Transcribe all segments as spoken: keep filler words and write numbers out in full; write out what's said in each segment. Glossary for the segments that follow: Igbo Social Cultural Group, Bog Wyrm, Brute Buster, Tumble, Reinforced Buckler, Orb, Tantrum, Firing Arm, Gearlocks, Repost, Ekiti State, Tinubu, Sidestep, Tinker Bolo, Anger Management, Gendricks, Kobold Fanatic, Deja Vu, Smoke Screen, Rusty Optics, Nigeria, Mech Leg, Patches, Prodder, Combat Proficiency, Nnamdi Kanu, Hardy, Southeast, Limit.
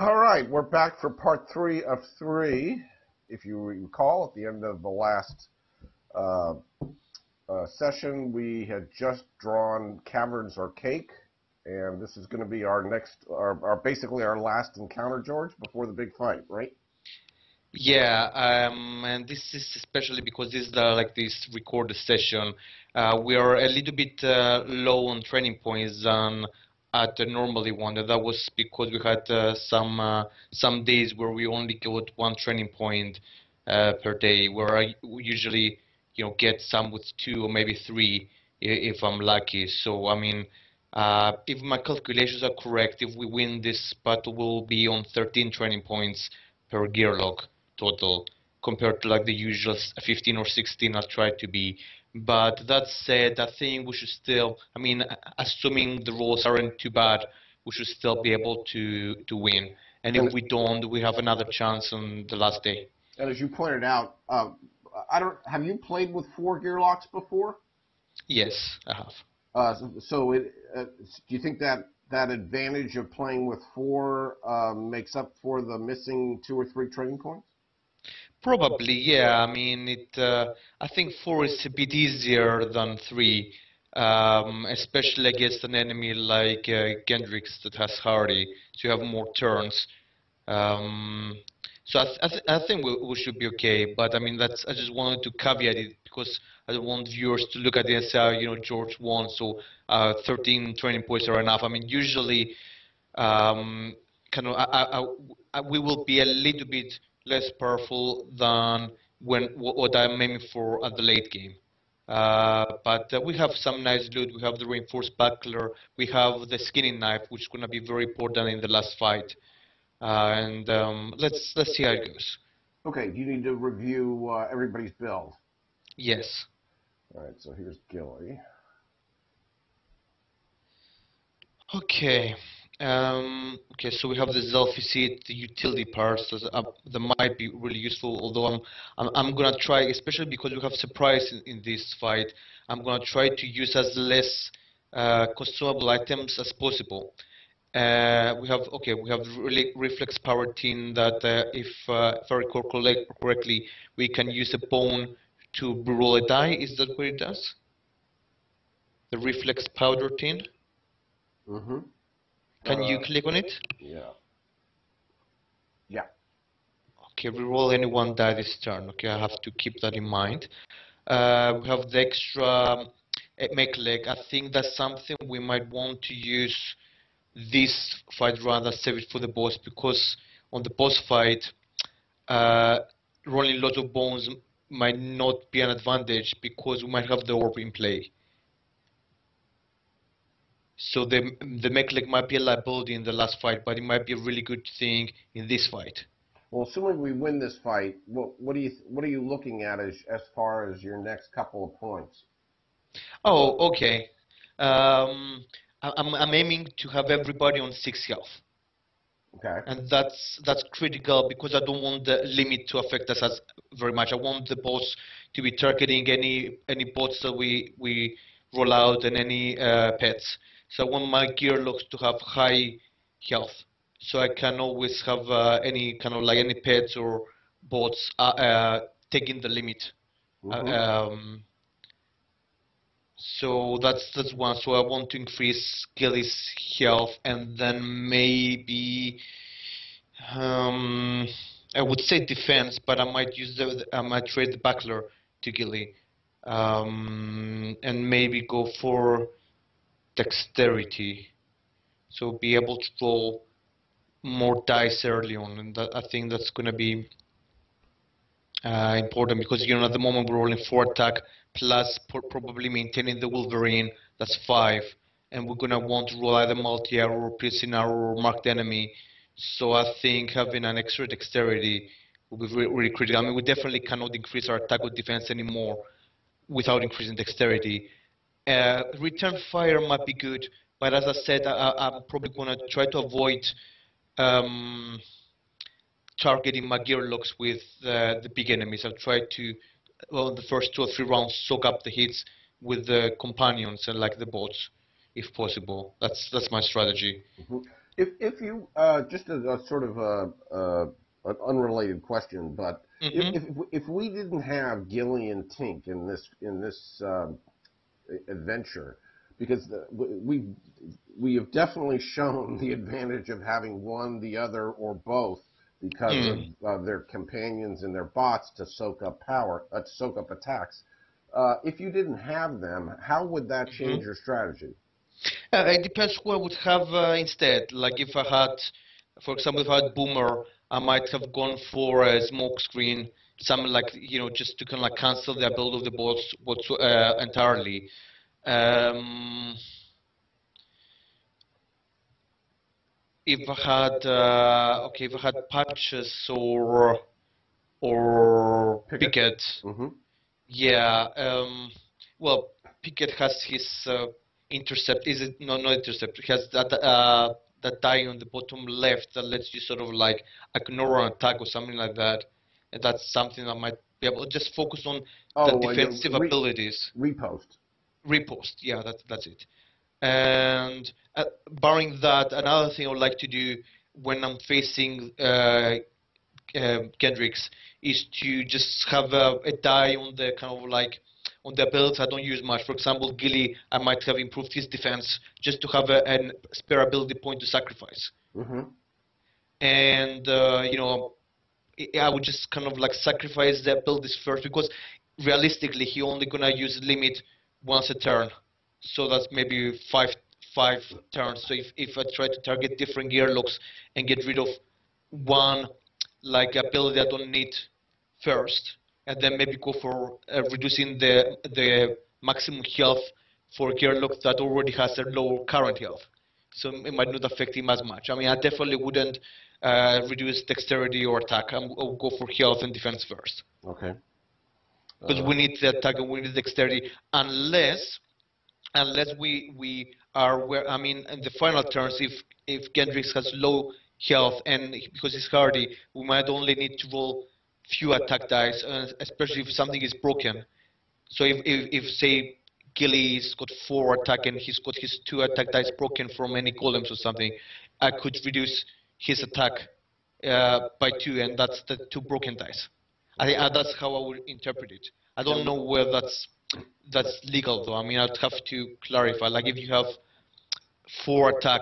All right, we're back for part three of three. If you recall, at the end of the last uh, uh, session, we had just drawn Caverns or Cake, and this is going to be our next, our, our basically our last encounter, George, before the big fight, right? Yeah, um, and this is especially because this is uh, like this recorded session. Uh, we are a little bit uh, low on training points on. At uh, normally one. That was because we had uh, some uh, some days where we only got one training point uh, per day, where I usually, you know, get some with two or maybe three if I'm lucky. So I mean, uh, if my calculations are correct, if we win this battle, we'll be on thirteen training points per gear lock total, compared to like the usual fifteen or sixteen I try to be. But that said, I think we should still, I mean, assuming the rolls aren't too bad, we should still be able to, to win. And if we don't, we have another chance on the last day. And as you pointed out, uh, I don't, have you played with four gearlocks before? Yes, I have. Uh, so so it, uh, do you think that that advantage of playing with four uh, makes up for the missing two or three training points? Probably, yeah. I mean, it. Uh, I think four is a bit easier than three, um, especially against an enemy like uh, Gendricks that has Hardy, so you have more turns. Um, so I, th I, th I think we, we should be okay. But I mean, that's. I just wanted to caveat it because I don't want viewers to look at it and say, oh, you know, George won, so uh, thirteen training points are enough. I mean, usually, um, kind of, I, I, I, we will be a little bit less powerful than when what I'm aiming for at the late game. Uh, but uh, we have some nice loot. We have the Reinforced Buckler. We have the skinning knife, which is going to be very important in the last fight. Uh, and um, let's let's see how it goes. Okay, you need to review uh, everybody's build. Yes. All right, so here's Ghillie. Okay. Um, okay, so we have the Zelfie Seed, the utility parts that, uh, that might be really useful, although I'm, I'm, I'm going to try, especially because we have surprise in, in this fight, I'm going to try to use as less uh, consumable items as possible. Uh, we have, okay, we have really Reflex Power tin that uh, if, uh, if I recall correctly, we can use a bone to roll a die. Is that what it does? The Reflex Powder tin? Mm-hmm. Can you uh, click on it? Yeah. Yeah. Okay, we roll any one die this turn. Okay, I have to keep that in mind. Uh, we have the extra Mech Leg. I think that's something we might want to use this fight rather save it for the boss, because on the boss fight, uh, rolling lots of bones might not be an advantage because we might have the orb in play. So the, the Mech Leg might be a liability in the last fight, but it might be a really good thing in this fight. Well, assuming we win this fight, what, what, do you, what are you looking at as, as far as your next couple of points? Oh, okay. Um, I, I'm, I'm aiming to have everybody on six health. Okay. And that's, that's critical because I don't want the limit to affect us as very much. I want the boss to be targeting any, any bots that we, we roll out and any uh, pets. So I want my gear locks to have high health, so I can always have uh, any kind of like any pets or bots uh, uh, taking the limit. Mm-hmm. uh, um, so that's that's one. So I want to increase Ghillie's health, and then maybe um, I would say defense, but I might use the I might trade the buckler to Ghillie, um, and maybe go for dexterity, so be able to roll more dice early on, and that, I think that's going to be uh, important because, you know, at the moment we're rolling four attack plus probably maintaining the Wolverine, that's five, and we're going to want to roll either multi-arrow or piercing arrow or marked enemy, so I think having an extra dexterity will be really, really critical. I mean, we definitely cannot increase our attack or defense anymore without increasing dexterity. Uh, return fire might be good, but as I said, I, I'm probably going to try to avoid um, targeting my gear locks with uh, the big enemies. I'll try to, well, the first two or three rounds, soak up the hits with the companions and like the bots, if possible. That's that's my strategy. Mm-hmm. If if you uh, just a, a sort of a, a, an unrelated question, but mm-hmm. if, if if we didn't have Ghillie and Tink in this in this um, adventure, because the, we we have definitely shown the advantage of having one, the other, or both, because mm. of uh, their companions and their bots to soak up power, uh, to soak up attacks. Uh, if you didn't have them, how would that change mm-hmm. your strategy? Uh, it depends who I would have uh, instead. Like if I had, for example, if I had Boomer, I might have gone for a smoke screen, some like, you know, just to kind of like cancel the ability of the bots uh, entirely. Um, if I had, uh, okay, if I had Patches or or Pickett, Pickett mm-hmm. yeah. Um, well, Pickett has his. Uh, Intercept is it no no intercept? It has that uh, that die on the bottom left that lets you sort of like ignore an attack or something like that, and that's something I might be able to just focus on oh, the well, defensive re abilities. Repost. Repost, yeah, that that's it. And uh, barring that, another thing I would like to do when I'm facing uh, uh, Gendricks is to just have a, a die on the kind of like. On the abilities I don't use much. For example, Ghillie, I might have improved his defense just to have a, a spare ability point to sacrifice. Mm-hmm. And, uh, you know, I would just kind of like sacrifice the abilities first because realistically he only gonna use limit once a turn. So that's maybe five five turns. So if, if I try to target different gearlocks and get rid of one like ability I don't need first, and then maybe go for uh, reducing the the maximum health for a gearlock that already has a low current health. So it might not affect him as much. I mean, I definitely wouldn't uh, reduce dexterity or attack. I will go for health and defense first. Okay. Because uh, we need the attack and we need dexterity, unless unless we we are where I mean, in the final turns, if if Gendricks has low health and because he's hardy, we might only need to roll few attack dice, uh, especially if something is broken. So if, if, if say, Ghillie's got four attack and he's got his two attack dice broken from any golems or something, I could reduce his attack uh, by two, and that's the two broken dice. I think uh, that's how I would interpret it. I don't know whether that's, that's legal, though. I mean, I'd have to clarify. Like, if you have four attack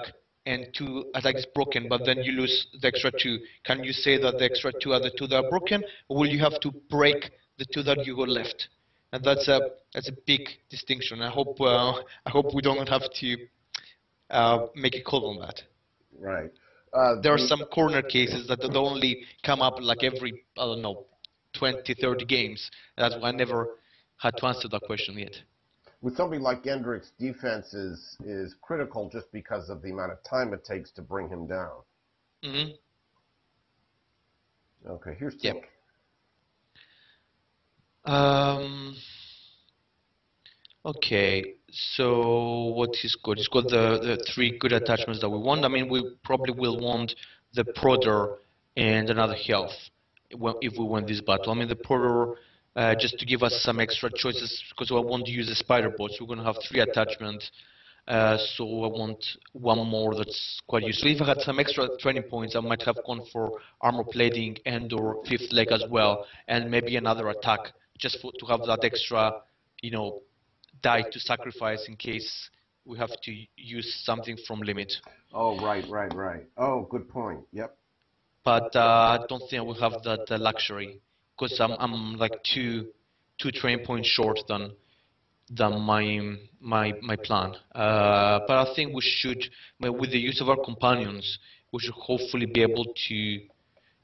and two attacks broken, but then you lose the extra two. Can you say that the extra two are the two that are broken, or will you have to break the two that you got left? And that's a that's a big distinction. I hope uh, I hope we don't have to uh, make a call on that. Right. Uh, there are some corner cases that don't only come up like every I don't know, twenty, thirty games. That's why I never had to answer that question yet. With somebody like Gendricks, defense is, is critical just because of the amount of time it takes to bring him down. Mm-hmm. Okay, here's Tink. Yep. Um, okay, so what he's got? He's got the, the three good attachments that we want. I mean, we probably will want the Prodder and another health if we win this battle. I mean, the Prodder... Uh, just to give us some extra choices, because I want to use the Spiderbot, so we're going to have three attachments, uh, so I want one more that's quite useful. If I had some extra training points, I might have gone for armor plating and or fifth leg as well, and maybe another attack, just for, to have that extra, you know, die to sacrifice in case we have to use something from limit. Oh, right, right, right. Oh, good point, yep. But uh, I don't think I will have that uh, luxury. Because I'm I'm like two two train points short than than my my my plan. Uh, but I think we should, with the use of our companions, we should hopefully be able to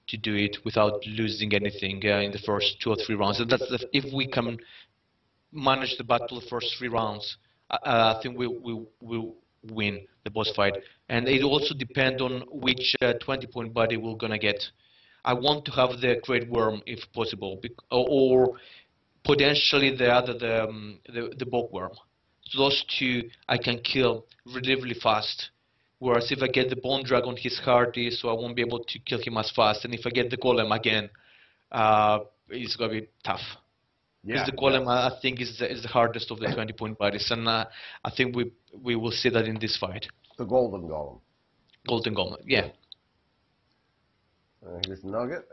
to do it without losing anything uh, in the first two or three rounds. And that's the, if we can manage the battle the first three rounds, uh, I think we we will win the boss fight. And it also depends on which uh, twenty point body we're gonna get. I want to have the Great Wyrm if possible, or potentially the other, the um, the, the Bog Wyrm. So those two I can kill relatively fast. Whereas if I get the Bone Drag on his Hardy, so I won't be able to kill him as fast. And if I get the Golem again, uh, it's gonna be tough. Because yeah, the Golem yeah. I think is the, is the hardest of the twenty point bodies, and uh, I think we we will see that in this fight. The Golden Golem. Golden Golem, yeah. Uh, here's Nugget.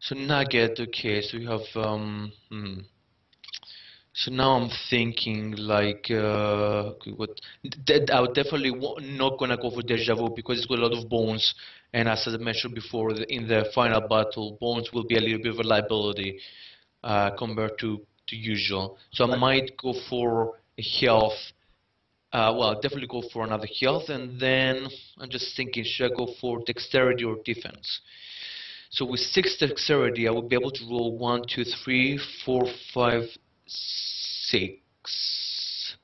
So Nugget, okay, so we have, um, hmm. So now I'm thinking like, uh, what? I would definitely not gonna go for Deja Vu because it's got a lot of bones, and as I mentioned before, in the final battle, bones will be a little bit of a liability uh, compared to, to usual. So I might go for a health. Uh, well, I'll definitely go for another health, and then I'm just thinking, should I go for dexterity or defense? So with six dexterity, I will be able to roll one, two, three, four, five. six,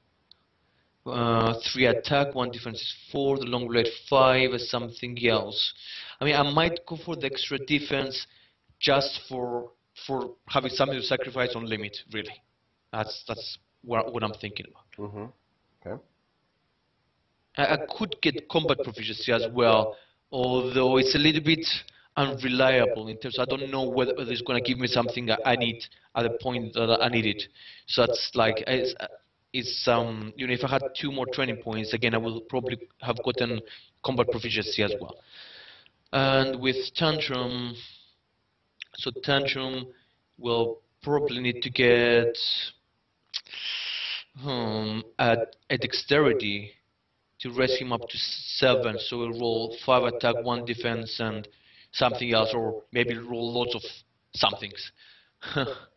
uh, three attack, one defense is four, the long blade five, or something else. I mean, I might go for the extra defense just for for having something to sacrifice on limit. Really, that's that's what, what I'm thinking about. Mm-hmm. Okay. I, I could get combat proficiency as well, although it's a little bit unreliable in terms of I don't know whether it's going to give me something I need at the point that I need it. So that's like, it's, it's um, you know, if I had two more training points, again, I would probably have gotten combat proficiency as well. And with Tantrum, so Tantrum will probably need to get um, a, a dexterity to raise him up to seven. So we'll roll five attack, one defense, and something else, or maybe roll lots of somethings.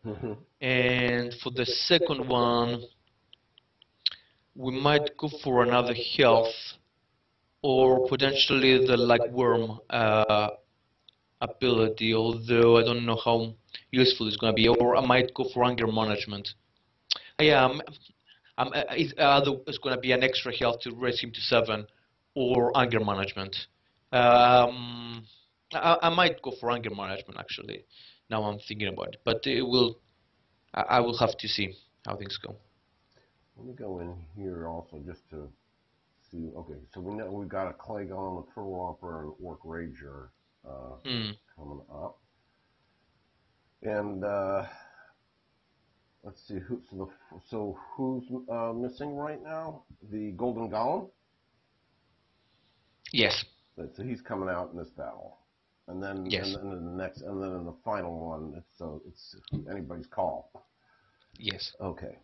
Mm-hmm. And for the second one, we might go for another health, or potentially the like worm uh, ability, although I don't know how useful it's going to be, or I might go for anger management. Yeah, I'm, I'm, it's either it's going to be an extra health to raise him to seven, or anger management. Um, I, I might go for anger management actually. Now I'm thinking about it, but it will. I, I will have to see how things go. Let me go in here also just to see. Okay, so we know we got a Clay Golem, a Turtle Romper, and Orc Rager uh, mm. coming up, and uh, let's see who. So, the, so who's uh, missing right now? The Golden Golem. Yes. So he's coming out in this battle. And then, yes. and then the next, and then in the final one, so it's anybody's call. Yes. Okay.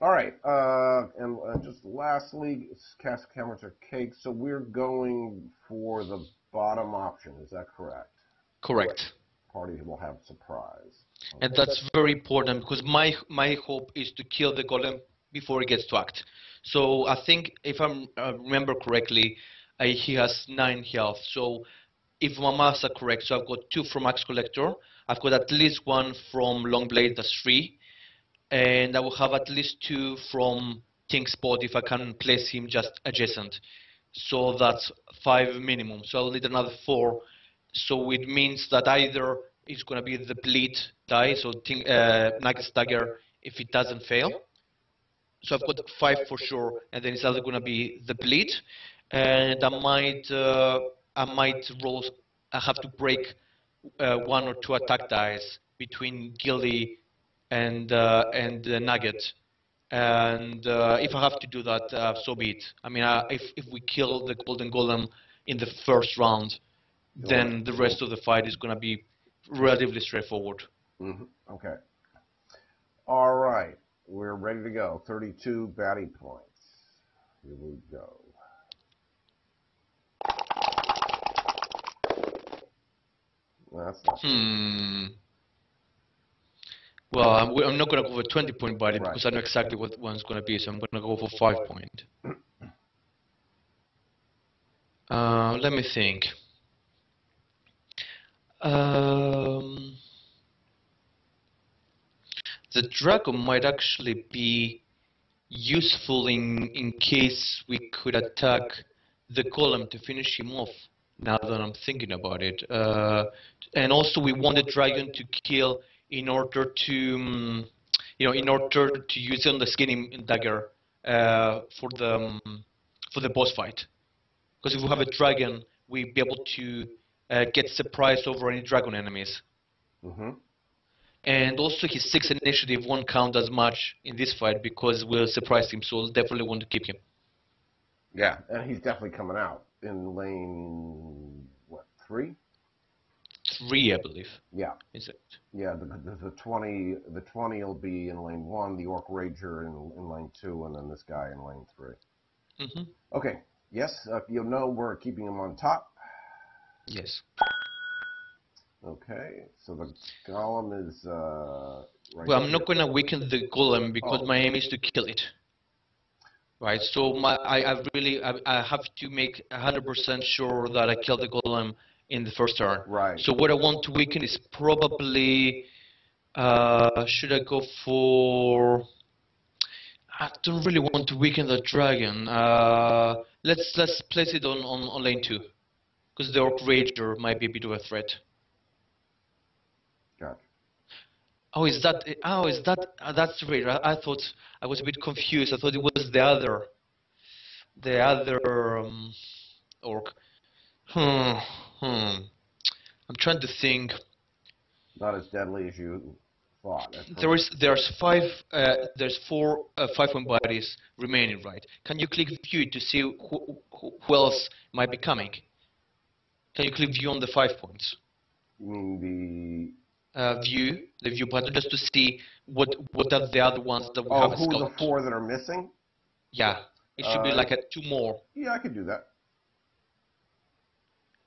All right. Uh, and uh, just lastly, cast cameras are cake. So we're going for the bottom option. Is that correct? Correct. Party will have surprise. Okay. And that's very important because my my hope is to kill the golem before he gets to act. So I think if I'm, I remember correctly, uh, he has nine health. So if my maths are correct, so I've got two from Axe Collector, I've got at least one from Long Blade, that's three, and I will have at least two from Tink Spot if I can place him just adjacent. So that's five minimum, so I'll need another four. So it means that either it's going to be the bleed die, so Tink, uh, Nugget's Dagger, if it doesn't fail. So I've got five for sure, and then it's either going to be the bleed, and I might... Uh, I might roll, I have to break uh, one or two attack dice between Ghillie and, uh, and uh, Nugget. And uh, if I have to do that, uh, so be it. I mean, uh, if, if we kill the Golden Golem in the first round, then the rest of the fight is going to be relatively straightforward. Mm-hmm. Okay. All right. We're ready to go. thirty-two batty points. Here we go. That's hmm. Well, I'm, I'm not going to go for a twenty point body right. because I know exactly what one's going to be, so I'm going to go for five point. Uh, let me think. Um, the dragon might actually be useful in, in case we could attack the golem to finish him off. Now that I'm thinking about it, uh, and also we want the dragon to kill in order to, um, you know, in order to use it on the skinning dagger uh, for the um, for the boss fight, because if we have a dragon, we'll be able to uh, get surprised over any dragon enemies. Mm-hmm. And also his sixth initiative won't count as much in this fight because we'll surprise him, so we'll definitely want to keep him. Yeah, and he's definitely coming out. in lane, what, three? Three, I believe. Yeah. Is it? Yeah. The, the, the twenty, the twenty will be in lane one. The Orc Rager in, in lane two, and then this guy in lane three. Mm-hmm. Okay. Yes. Uh, you'll know we're keeping him on top. Yes. Okay. So the golem is. Uh, right well, I'm not gonna weaken the golem because oh. my aim is to kill it. Right. So my, I, I really, I, I have to make one hundred percent sure that I kill the golem in the first turn. Right. So what I want to weaken is probably, uh, should I go for, I don't really want to weaken the dragon. Uh, let's let's place it on, on, on lane two, because the Orc Rager might be a bit of a threat. Gotcha. Oh, is that, oh, is that, uh, that's the Rager. I, I thought, I was a bit confused. I thought it was the other, the other um, Orc. Hmm. Hmm. I'm trying to think. Not as deadly as you thought. There is, there's five, uh, there's four uh, five-point bodies remaining, right? Can you click view to see who, who, who else might be coming? Can you click view on the five points? You mean the uh, view, the view button, just to see what what are the other ones that we oh, haven't got? Oh, who the four that are missing? Yeah, it should uh, be like a two more. Yeah, I could do that.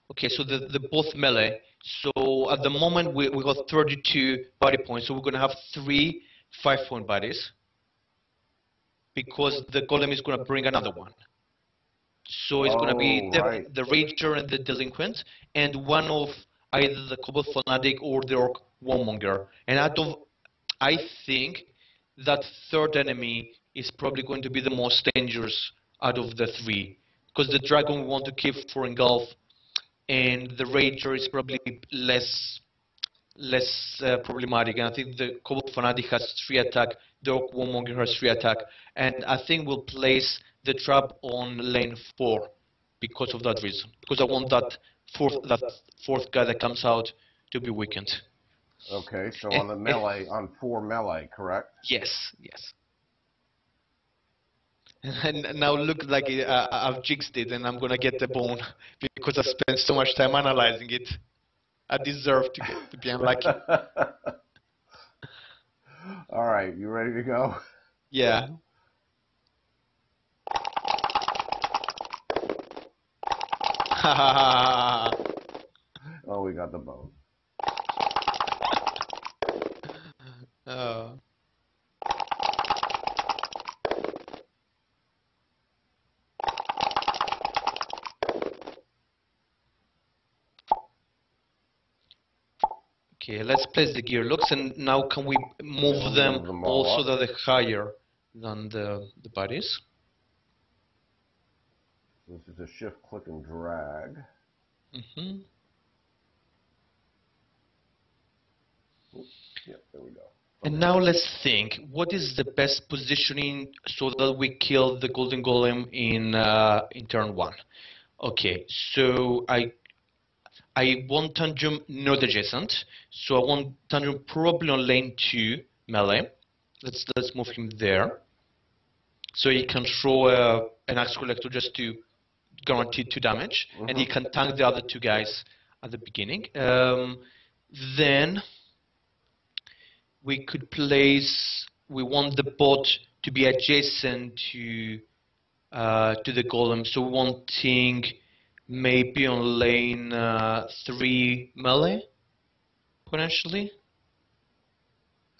Okay, so the, the both melee. So at the moment we we got thirty-two body points. So we're gonna have three five-point bodies because the golem is gonna bring another one. So it's oh, gonna be the, right. the Rager and the Delinquent, and one of either the Kobold Fanatic or the Orc Warmonger. And I don't, I think that third enemy is probably going to be the most dangerous out of the three, because the dragon we want to keep for Engulf. And the Rager is probably less less uh, problematic. And I think the Kobold Fanatic has three attack, the Orc Warmonger has three attack. And I think we'll place the trap on lane four because of that reason. Because I want that fourth that fourth guy that comes out to be weakened. Okay, so and, on the melee, and, on four melee, correct? Yes, yes. And now look like uh, I've jinxed it, and I'm gonna get the bone because I spent so much time analyzing it. I deserve to, get, to be unlucky. All right, you ready to go? Yeah. Oh, we got the bone. Oh. Okay, let's place the gear locks, and now can we move yeah, them, them all also that they're higher than the, the bodies? This is a shift, click, and drag. Mm-hmm. Yeah, there we go. Okay. And now let's think, what is the best positioning so that we kill the Golden Golem in, uh, in turn one? Okay, so I... I want Tantrum not adjacent, so I want Tantrum probably on lane two melee. Let's let's move him there, so he can throw uh, an Axe Collector just to guarantee two damage, mm-hmm. and he can tank the other two guys at the beginning. Um, then we could place. We want the bot to be adjacent to uh, to the golem, so we want Tink maybe on lane uh, three melee, potentially.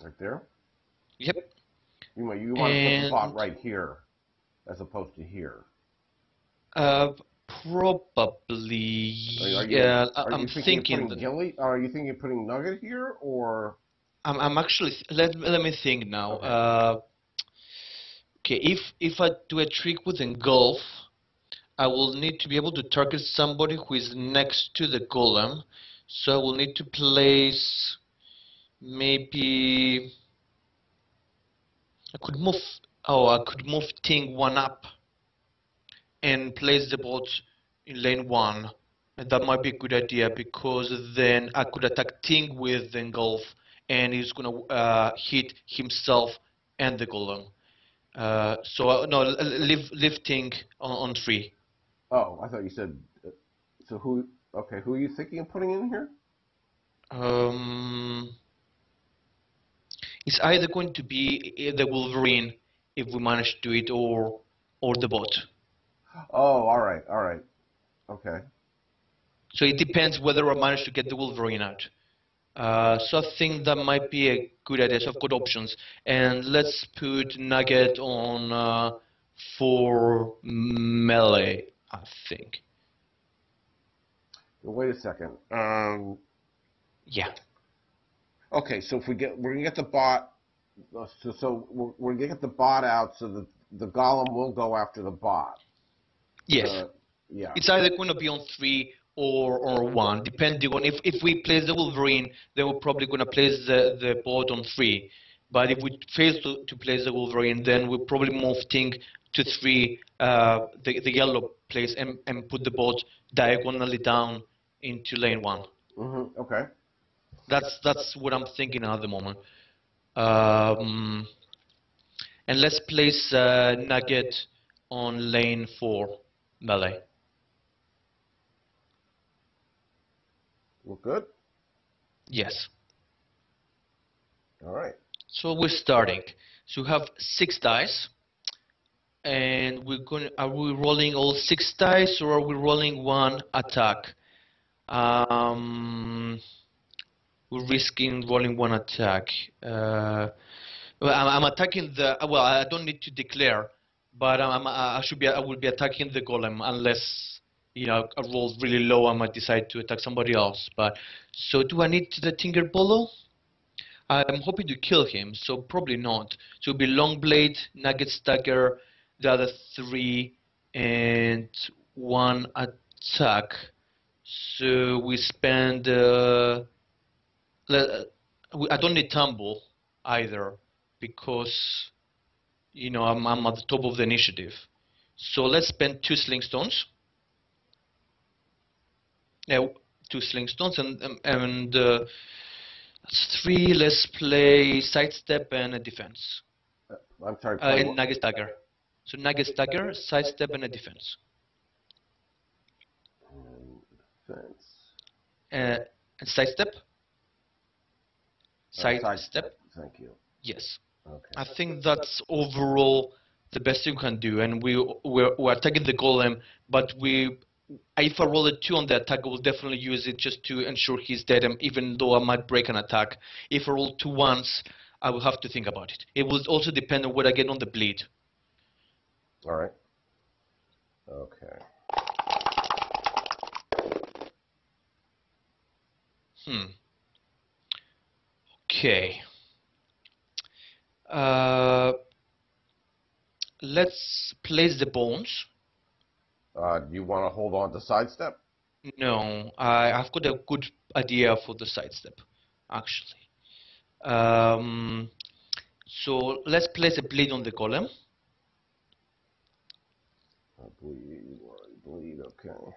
Right there? Yep. You want, you want to put the bot right here, as opposed to here. Uh, probably, are, are you, yeah, are I'm you thinking... thinking Ghillie, are you thinking of putting Nugget here, or...? I'm, I'm actually... Let, let me think now. Okay, uh, okay if, if I do a trick with Engulf, I will need to be able to target somebody who is next to the golem, so I will need to place maybe I could move oh I could move Ting one up and place the bot in lane one, and that might be a good idea because then I could attack Ting with the Engulf and he's gonna uh, hit himself and the golem. Uh, so uh, no, leave, leave Ting on, on three. Oh, I thought you said. So who? Okay, who are you thinking of putting in here? Um, it's either going to be the Wolverine if we manage to do it, or or the bot. Oh, all right, all right, okay. So it depends whether I manage to get the Wolverine out. Uh, so I think that might be a good idea. So I've got options, and let's put Nugget on uh, for melee, I think. Wait a second. Um, yeah. Okay, so if we get, we're gonna get the bot. So, so we're, we're gonna get the bot out, so the the golem will go after the bot. Yes. Uh, yeah. It's either gonna be on three or or one, depending on if if we place the Wolverine, then we're probably gonna place the the bot on three. But if we fail to to place the Wolverine, then we'll probably move Tink to three, uh, the the yellow place, and and put the bot diagonally down into lane one. Mm-hmm. Okay. That's that's what I'm thinking at the moment. Um, and let's place uh, Nugget on lane four melee. We're good? Yes. All right. So we're starting. So we have six dice, and we're going. Are we rolling all six dice, or are we rolling one attack? Um. We're risking rolling one attack. Uh, well, I'm, I'm attacking the. Well, I don't need to declare, but I'm, I should be. I will be attacking the golem unless, you know, I roll really low. I might decide to attack somebody else. But so, do I need the Tinkerbolo? I'm hoping to kill him, so probably not. So it'll be Long Blade, Nugget Stacker, the other three, and one attack. So we spend. Uh, I don't need tumble either, because, you know, I'm, I'm at the top of the initiative. So let's spend two sling stones. Yeah, two sling stones, and and uh, that's three. Let's play sidestep and a defense. Uh, I'm sorry. Uh, and Nugget Stagger. So Nugget Stagger, sidestep, and a defense. Defense. Uh, and sidestep. Side, side step. step. Thank you. Yes. Okay. I think that's overall the best you can do, and we we're, we're attacking the golem, but we if I roll a two on the attack, I will definitely use it just to ensure he's dead, and even though I might break an attack. If I roll two ones, I will have to think about it. It will also depend on what I get on the bleed. All right. Okay. Hmm. Okay. Uh, let's place the bones. Uh, do you want to hold on to sidestep? No, I, I've got a good idea for the sidestep, actually. Um, so let's place a bleed on the golem. I bleed, I bleed, okay.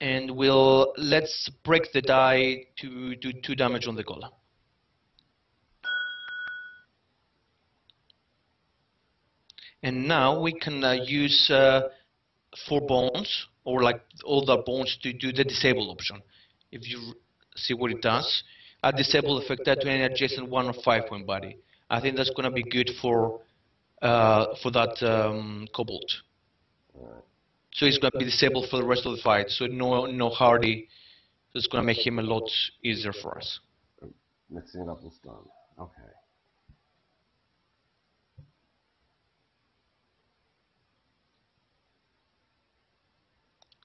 And we'll let's break the die to do two damage on the golem. And now we can uh, use uh, four bones, or like all the bones, to do the disable option. If you see what it does, a disable effect that to any adjacent one or five point body. I think that's going to be good for uh, for that um, kobold. So he's going to be disabled for the rest of the fight. So no, no Hardy. So it's going to make him a lot easier for us. Mixing it up with stun. Okay.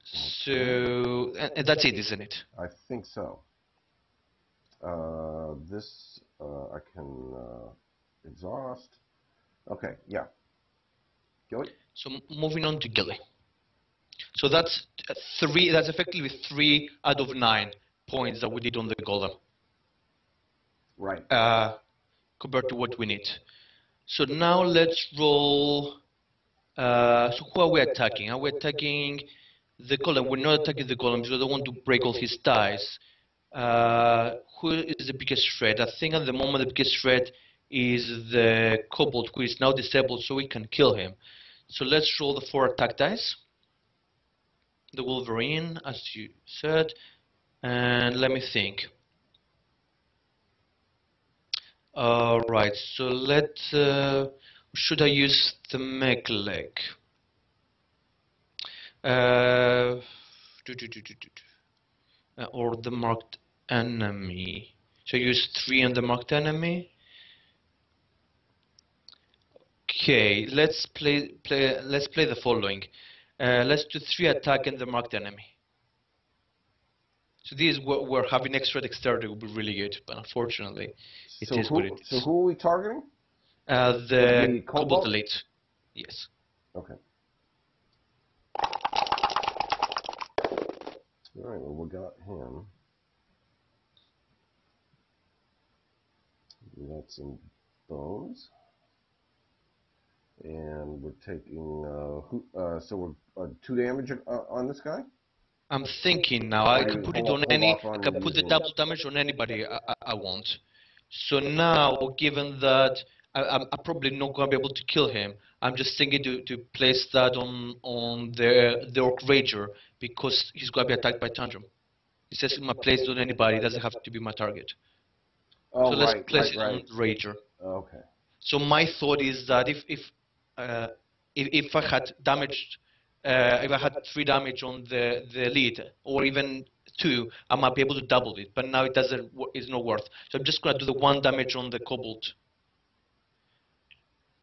So and that's it, isn't it? I think so. Uh, this uh, I can uh, exhaust. Okay. Yeah. Ghillie. So moving on to Ghillie. So that's three. That's effectively three out of nine points that we did on the golem, right? Uh, compared to what we need. So now let's roll. Uh, so who are we attacking? Are we attacking the golem? We're not attacking the golem because I don't want to break all his dice. Uh, who is the biggest threat? I think at the moment the biggest threat is the kobold, who is now disabled, so we can kill him. So let's roll the four attack dice. The Wolverine, as you said, and let me think. Alright, so let's... Uh, should I use the Mech Leg? Uh, do, do, do, do, do. Uh, or the Marked Enemy? So use three on the Marked Enemy. Okay, let's play. Play. Let's play the following. Uh, let's do three attack and the Marked Enemy. So these were, were having extra dexterity would be really good, but unfortunately, it so is who, what it is. So who are we targeting? Uh, the, the Cobalt Elite. Yes. Okay. All right. Well, we got him. We got some bones. And we're taking, uh, who, uh, so we're uh, two damage uh, on this guy? I'm thinking now, I can put it on any, I can put the double damage on anybody I, I, I want. So now, given that I, I'm, I'm probably not going to be able to kill him, I'm just thinking to, to place that on, on the, the Orc Rager, because he's going to be attacked by Tantrum. It says in my place on anybody, it doesn't have to be my target. Oh, so let's right, place right, it on right. Rager. Okay. So my thought is that if, if Uh, if, if I had damaged, uh, if I had three damage on the the lead, or even two, I might be able to double it. But now it doesn't. It's not worth. So I'm just gonna do the one damage on the Cobalt.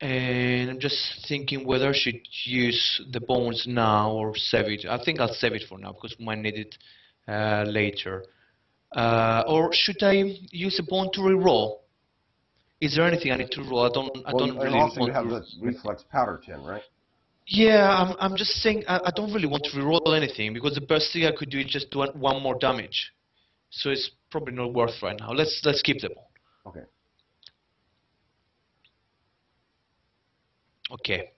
And I'm just thinking whether I should use the bones now or save it. I think I'll save it for now because we might need it uh, later. Uh, or should I use a bone to reroll? Is there anything I need to roll? I don't. I well, don't really also want you have to the reflex powder tin, right? Yeah, I'm. I'm just saying. I, I don't really want to reroll anything because the best thing I could do is just do one more damage. So it's probably not worth right now. Let's let's keep them. Okay. Okay.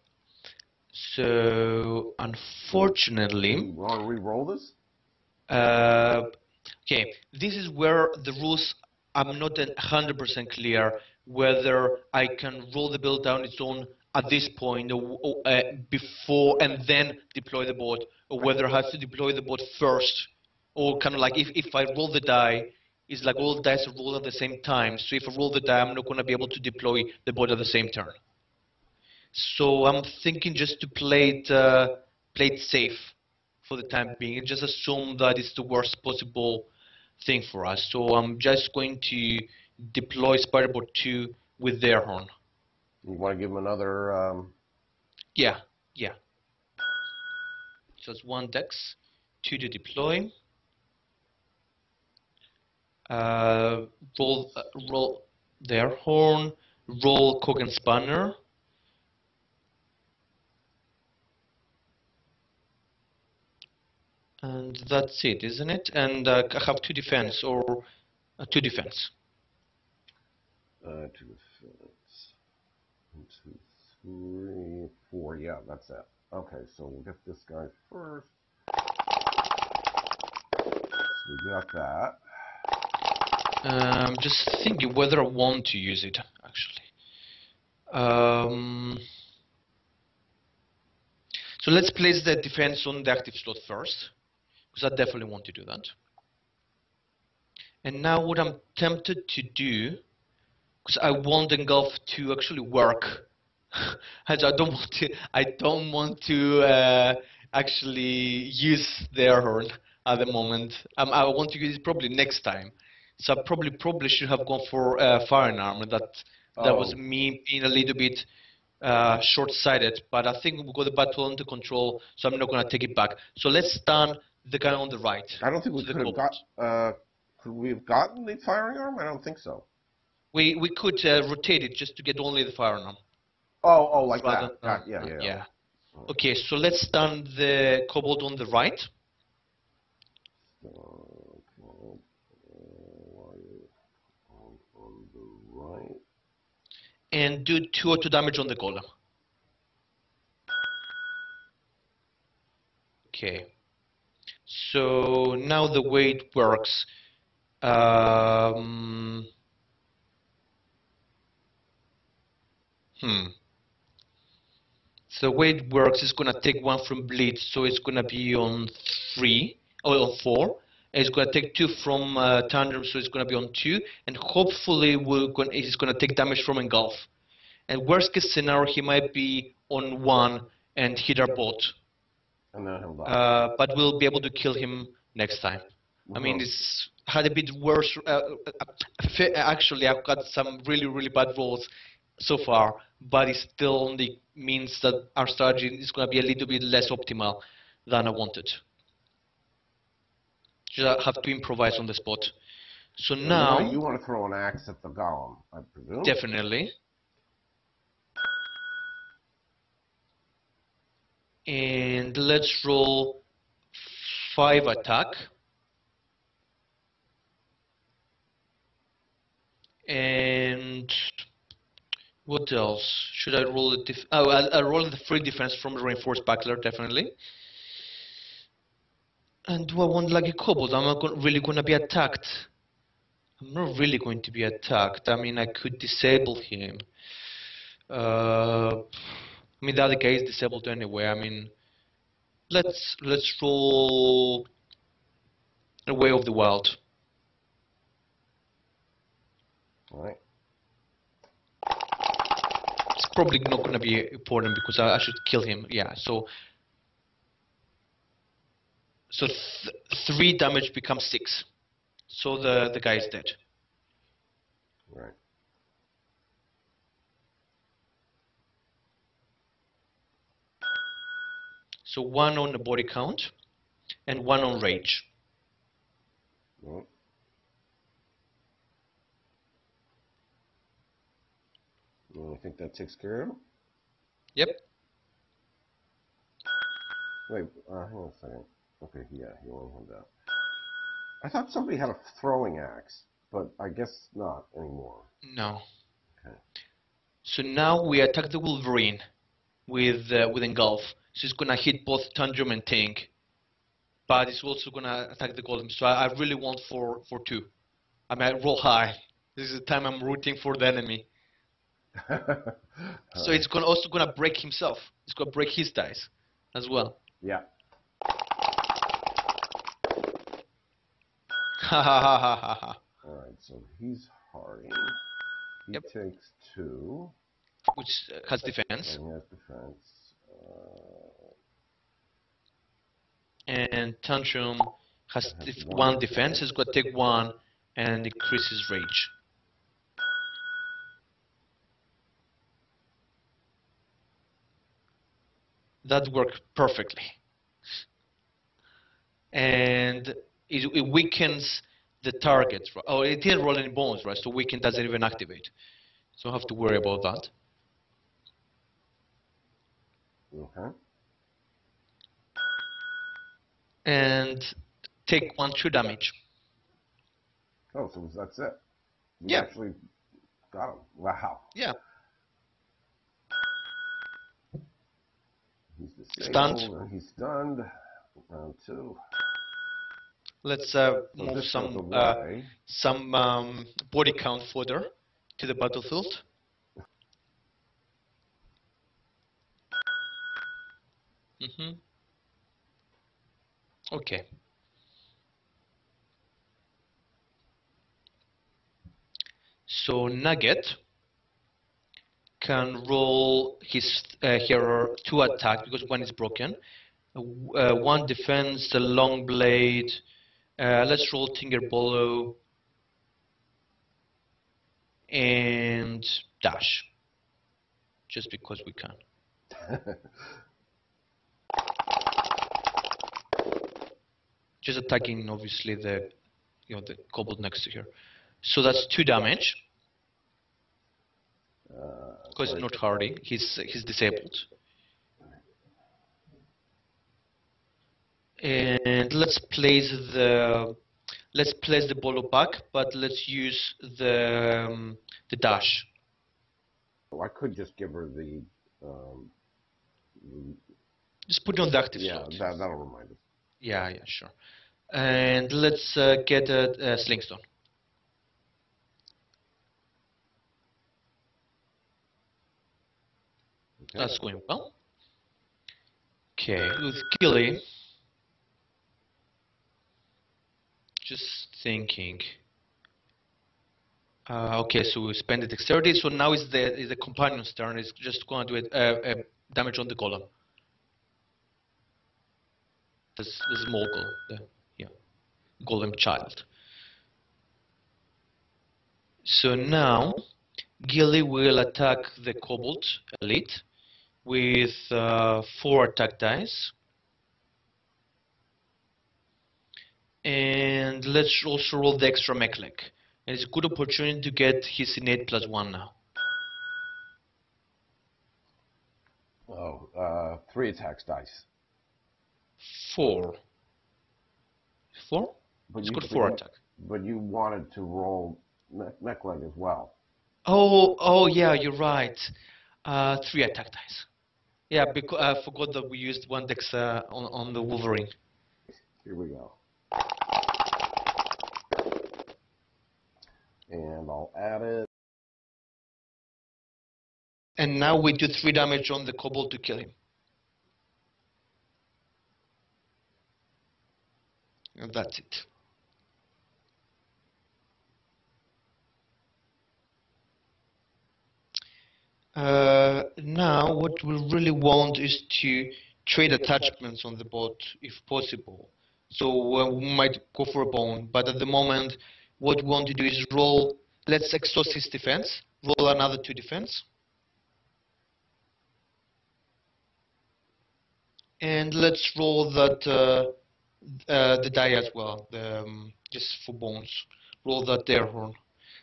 So unfortunately. You want to reroll this? Uh, okay. This is where the rules. I'm not one hundred percent clear whether I can roll the build down its own at this point or, or, uh, before and then deploy the bot, or whether I have to deploy the bot first, or kind of like if, if I roll the die, it's like all dice are rolled at the same time. So if I roll the die, I'm not going to be able to deploy the bot at the same turn. So I'm thinking just to play it, uh, play it safe for the time being and just assume that it's the worst possible thing for us. So I'm just going to deploy Spiderbot two with their horn. You want to give them another... Um... Yeah, yeah. So it's one dex, two to deploy. Uh, roll, uh, roll their horn, roll Cog and Spanner. And that's it, isn't it? And uh, I have two defense, or uh, two defense. Uh, two defense. One, two, three, four. Yeah, that's it. Okay, so we'll get this guy first. So we got that. I'm um, just thinking whether I want to use it, actually. Um, so let's place the defense on the active slot first. I definitely want to do that. And now what I'm tempted to do, because I want Engulf to actually work. I don't want to, I don't want to uh, actually use their horn at the moment. Um, I want to use it probably next time. So I probably probably should have gone for uh, Firing Arm. That, that oh. was me being a little bit uh, short-sighted. But I think we've got the battle under control, so I'm not going to take it back. So let's stun the guy on the right. I don't think we could have got, uh, could we have gotten the Firing Arm? I don't think so. We we could uh, rotate it just to get only the Firing Arm. Oh, oh, like Rather that. Than, yeah, yeah, yeah. yeah. Right. Okay, so let's stun the Kobold on the right. So, okay. On the right. And do two auto damage on the Golem. Okay. So now the way it works, um, hmm, the way it works is going to take one from Bleed, so it's going to be on three, or on four. And it's going to take two from uh, Tantrum, so it's going to be on two. And hopefully we're gonna, it's going to take damage from Engulf. And worst case scenario, he might be on one and hit our bot. And then he'll die. Uh, but we'll be able to kill him next time. Mm-hmm. I mean, it's had a bit worse. Uh, actually, I've got some really, really bad rolls so far, but it still only means that our strategy is going to be a little bit less optimal than I wanted. Just have to improvise on the spot. So now... You want to throw an axe at the golem, I presume? Definitely. And let's roll five attack. And what else? Should I roll the def oh, I'll, I'll roll the free defense from the Reinforced Buckler, definitely. And do I want like a kobold? I'm not go really going to be attacked. I'm not really going to be attacked. I mean, I could disable him. Uh, I mean, the other guy is disabled anyway. I mean, let's let's roll a Way of the Wild. All right. It's probably not going to be important because I, I should kill him. Yeah. So. So th three damage becomes six. So the the guy is dead. Right. So one on the body count, and one on rage. Right. Well, I think that takes care of him. Yep. Wait, uh, hang on a second. Okay, yeah, he won't hold out. I thought somebody had a throwing axe, but I guess not anymore. No. Okay. So now we attack the Wolverine with uh, with Engulf. So it's gonna hit both Tantrum and Tink, but it's also gonna attack the Golem. So I, I really want for for two. I mean, I roll high. This is the time I'm rooting for the enemy. So it's gonna also gonna break himself. It's gonna break his dice as well. Yeah. All right, so he's Hardy. He yep. takes two, which uh, has defense. And he has defense. Uh, and Tantrum has def one, one defense. He's got to take one and increases rage. That worked perfectly. And. It, it weakens the target. Oh, it didn't roll any bonus, right? So weaken doesn't even activate. So I don't have to worry about that. Okay. And take one true damage. Oh, so that's it. You yeah. actually got him. Wow. Yeah. He's stunned. He's stunned. Round two. Let's uh, move some uh, some um, body count fodder to the battlefield. Mm-hmm. Okay. So Nugget can roll his uh, her two attack because one is broken, uh, one defense, the long blade. Uh, let's roll Tinkerbolo and Dash, just because we can. Just attacking, obviously, the you know the kobold next to here. So that's two damage. Because uh, he's not Hardy, he's he's disabled. And let's place the let's place the bolo back, but let's use the um, the dash. Oh, I could just give her the. Um, the just put it on the active yeah, slot. Yeah, that, that'll remind us. Yeah, yeah, sure. And let's uh, get a, a slingstone. Okay. That's going well. Okay, with Ghillie, just thinking. Uh, okay, so we spend the dexterity. So now is the is the companion's turn. It's just going to do a, a, a damage on the golem. The, the small golem, the, yeah, golem child. So now, Ghillie will attack the kobold elite with uh, four attack dice. And let's also roll the extra mech leg. And it's a good opportunity to get his innate plus one now. Oh, uh, three attacks dice. Four. Four? But it's got four attack. But you wanted to roll mech leg as well. Oh, oh yeah, you're right. Uh, three attack dice. Yeah, because I forgot that we used one dex uh, on, on the Wolverine. Here we go. And I'll add it. And now we do three damage on the kobold to kill him. And that's it. Uh, now, what we really want is to trade attachments on the bot, if possible. So uh, we might go for a bone, but at the moment, what we want to do is roll, let's exhaust his defense, roll another two defense. And let's roll that, uh, uh, the die as well, the, um, just for bones, roll that air horn.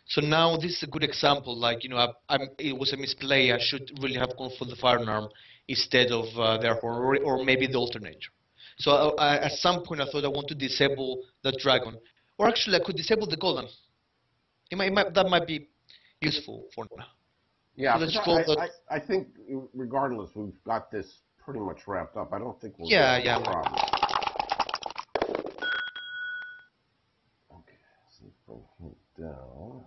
So now this is a good example, like, you know, I, I'm, it was a misplay, I should really have gone for the firing arm instead of uh, the air horn, or, or maybe the alternator. So I, I, at some point I thought I want to disable the dragon. Or actually, I could disable the golem. It might, it might, that might be useful for now. Yeah, so I, I, I think regardless, we've got this pretty much wrapped up. I don't think we'll yeah, get yeah, any problem. Okay, so we'll hit down.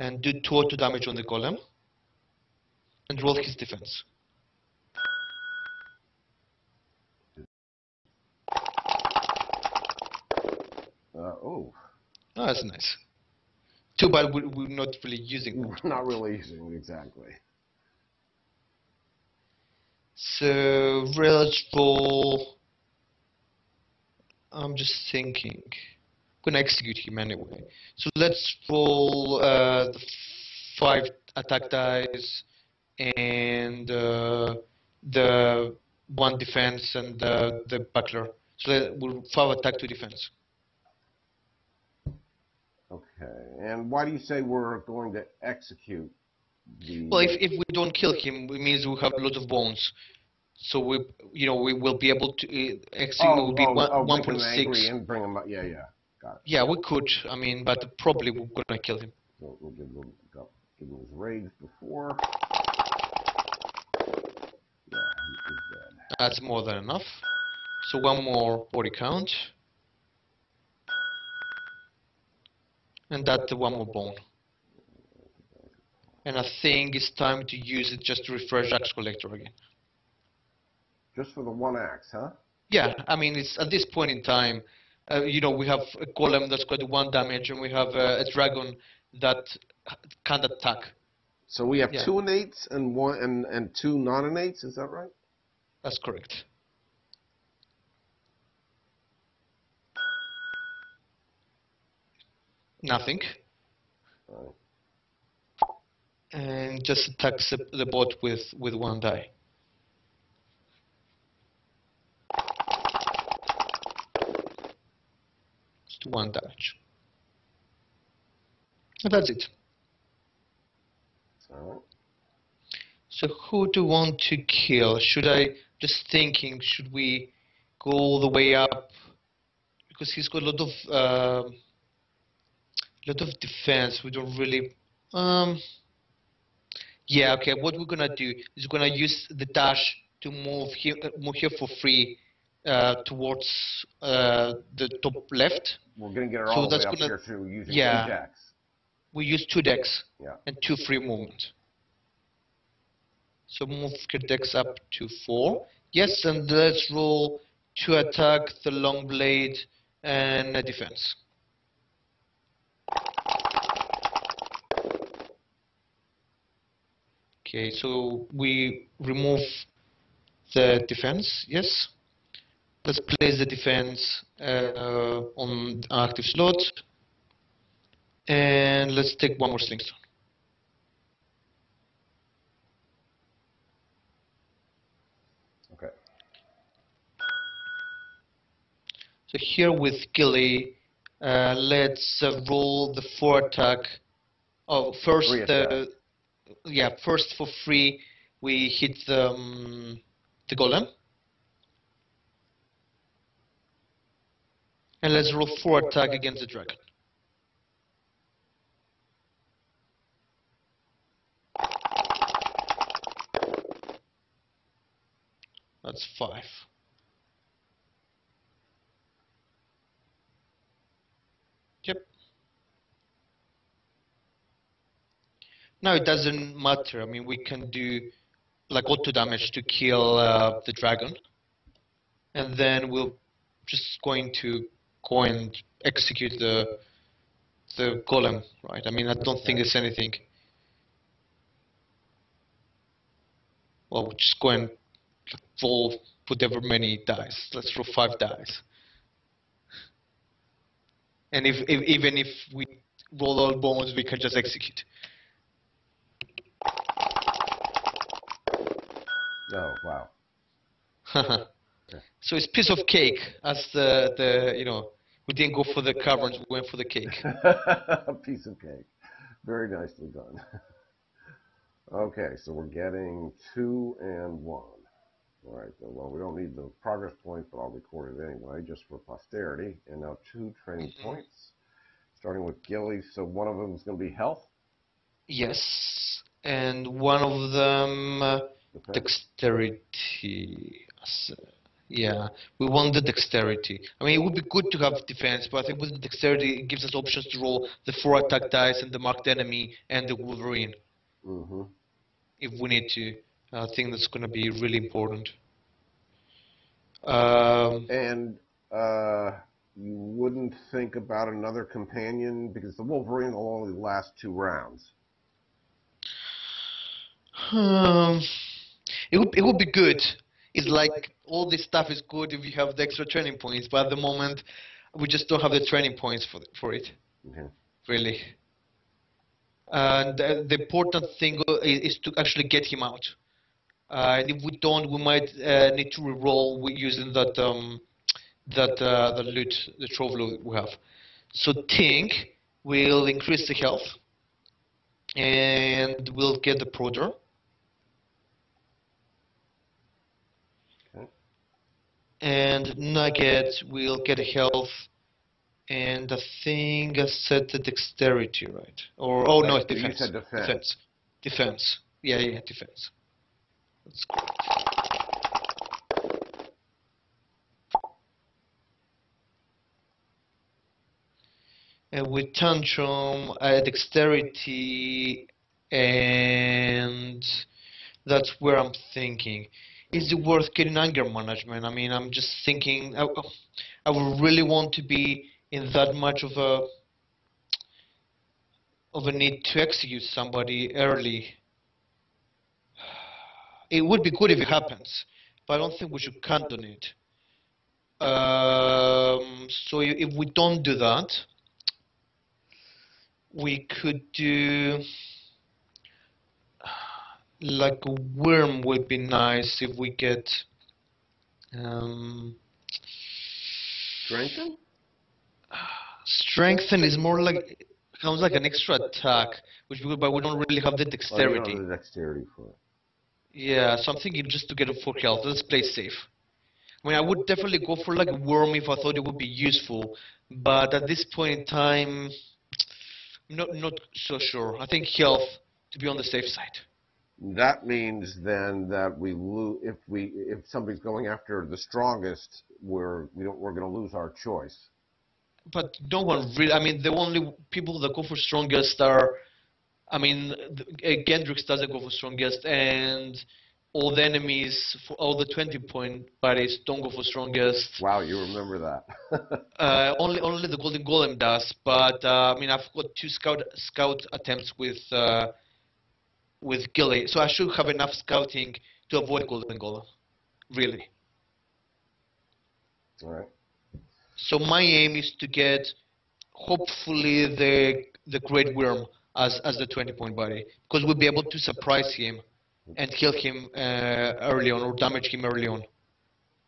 And do two auto damage on the golem. And roll his defense. Uh, oh. Oh, that's nice. Too bad we, we're not really using them. Not really using exactly. So, let's roll. I'm just thinking. I'm going to execute him anyway. So, let's roll uh, the five attack dice and uh, the one defense and the, the buckler. So, we'll five attack, two defense. Okay, and why do you say we're going to execute the... Well, if, if we don't kill him, it means we have a lot of bones. So we, you know, we will be able to... Uh, execute oh, will be oh, one point six. Oh, one. Make him angry and bring him up. Yeah, yeah, got it. Yeah, we could, I mean, but probably we're going to kill him. So we'll give him, go, give him his rage before. Yeah, he's dead. That's more than enough. So one more body count. And that's one more bone. And I think it's time to use it just to refresh Axe Collector again. Just for the one axe, huh? Yeah, I mean, it's at this point in time, uh, you know, we have a golem that's got one damage, and we have uh, a dragon that can't attack. So we have yeah. two innates and one and, and two non-innates, is that right? That's correct. Nothing. Right. And just attacks the bot with, with one die. Just one damage. And that's it. Right. So who do you want to kill? Should I, just thinking, should we go all the way up? Because he's got a lot of... Uh, lot of defense, we don't really, um, yeah, okay, what we're going to do is we're going to use the dash to move here, move here for free uh, towards uh, the top left. We're going to get her so all the way up gonna, here too using yeah, two decks. We use two decks yeah. and two free movement. So move Gendricks up to four. Yes, and let's roll to attack the long blade and a defense. Okay, so we remove the defense, yes. Let's place the defense uh, on active slot. And let's take one more slingstone. Okay. So here with Ghillie, uh, let's uh, roll the four attack. Oh, first, uh, yeah, first for free, we hit the, um, the golem. And let's roll four attack against the dragon. That's five. Yep. Now it doesn't matter. I mean, we can do like auto damage to kill uh, the dragon, and then we'll just going to go and execute the the golem, right? I mean, I don't think it's anything. Well, we'll just go and roll whatever many dice. Let's roll five dice. And if, if even if we roll all bones, we can just execute. Oh wow! So it's piece of cake. As the the you know, we didn't go for the caverns. We went for the cake. Piece of cake. Very nicely done. Okay, so we're getting two and one. All right, well, we don't need the progress point, but I'll record it anyway, just for posterity. And now two training mm-hmm. points, starting with Ghillie. So one of them is going to be health? Yes, and one of them uh, dexterity. Yeah, we want the dexterity. I mean, it would be good to have defense, but I think with the dexterity, it gives us options to roll the four attack dice and the marked enemy and the Wolverine, mm-hmm. if we need to. I think that's going to be really important. Um, and uh, you wouldn't think about another companion because the Wolverine will only last two rounds. Um, it would it would be good. It's like all this stuff is good if you have the extra training points, but at the moment we just don't have the training points for for it. Mm-hmm. Really. And uh, the important thing is, is to actually get him out. Uh, and if we don't, we might uh, need to reroll using that um, that uh, the loot, the trove loot we have. So Tink will increase the health, and we'll get the Prodder. Okay. And Nugget will get a health, and I think I said the dexterity, right? Or oh no, defense. You said defense. Defense. Defense. Yeah, yeah, defense. That's correct. And with Tantrum, uh, dexterity, and that's where I'm thinking. Is it worth getting anger management? I mean, I'm just thinking, I, I would really want to be in that much of a of a need to execute somebody early. It would be good if it happens, but I don't think we should count on it. Um, so if we don't do that, we could do like a worm would be nice if we get um, strengthen. Strengthen is more like sounds like an extra attack, which we, but we don't really have the dexterity. Oh, you don't have the dexterity for it. Yeah, so I'm thinking just to get a full health. Let's play safe. I mean, I would definitely go for like a worm if I thought it would be useful, but at this point in time, not not so sure. I think health to be on the safe side. That means then that we lose if we if somebody's going after the strongest, we're we don't we're going to lose our choice. But no one really. I mean, the only people that go for strongest are I mean, the, uh, Gendricks doesn't go for strongest, and all the enemies, for all the twenty point parties don't go for strongest. Wow, you remember that. uh, only only the Golden Golem does, but uh, I mean, I've got two scout scout attempts with uh, with Ghillie, so I should have enough scouting to avoid Golden Golem, really. All right. So my aim is to get, hopefully, the the Great Wyrm as as the twenty point body, because we'll be able to surprise him and heal him uh, early on, or damage him early on.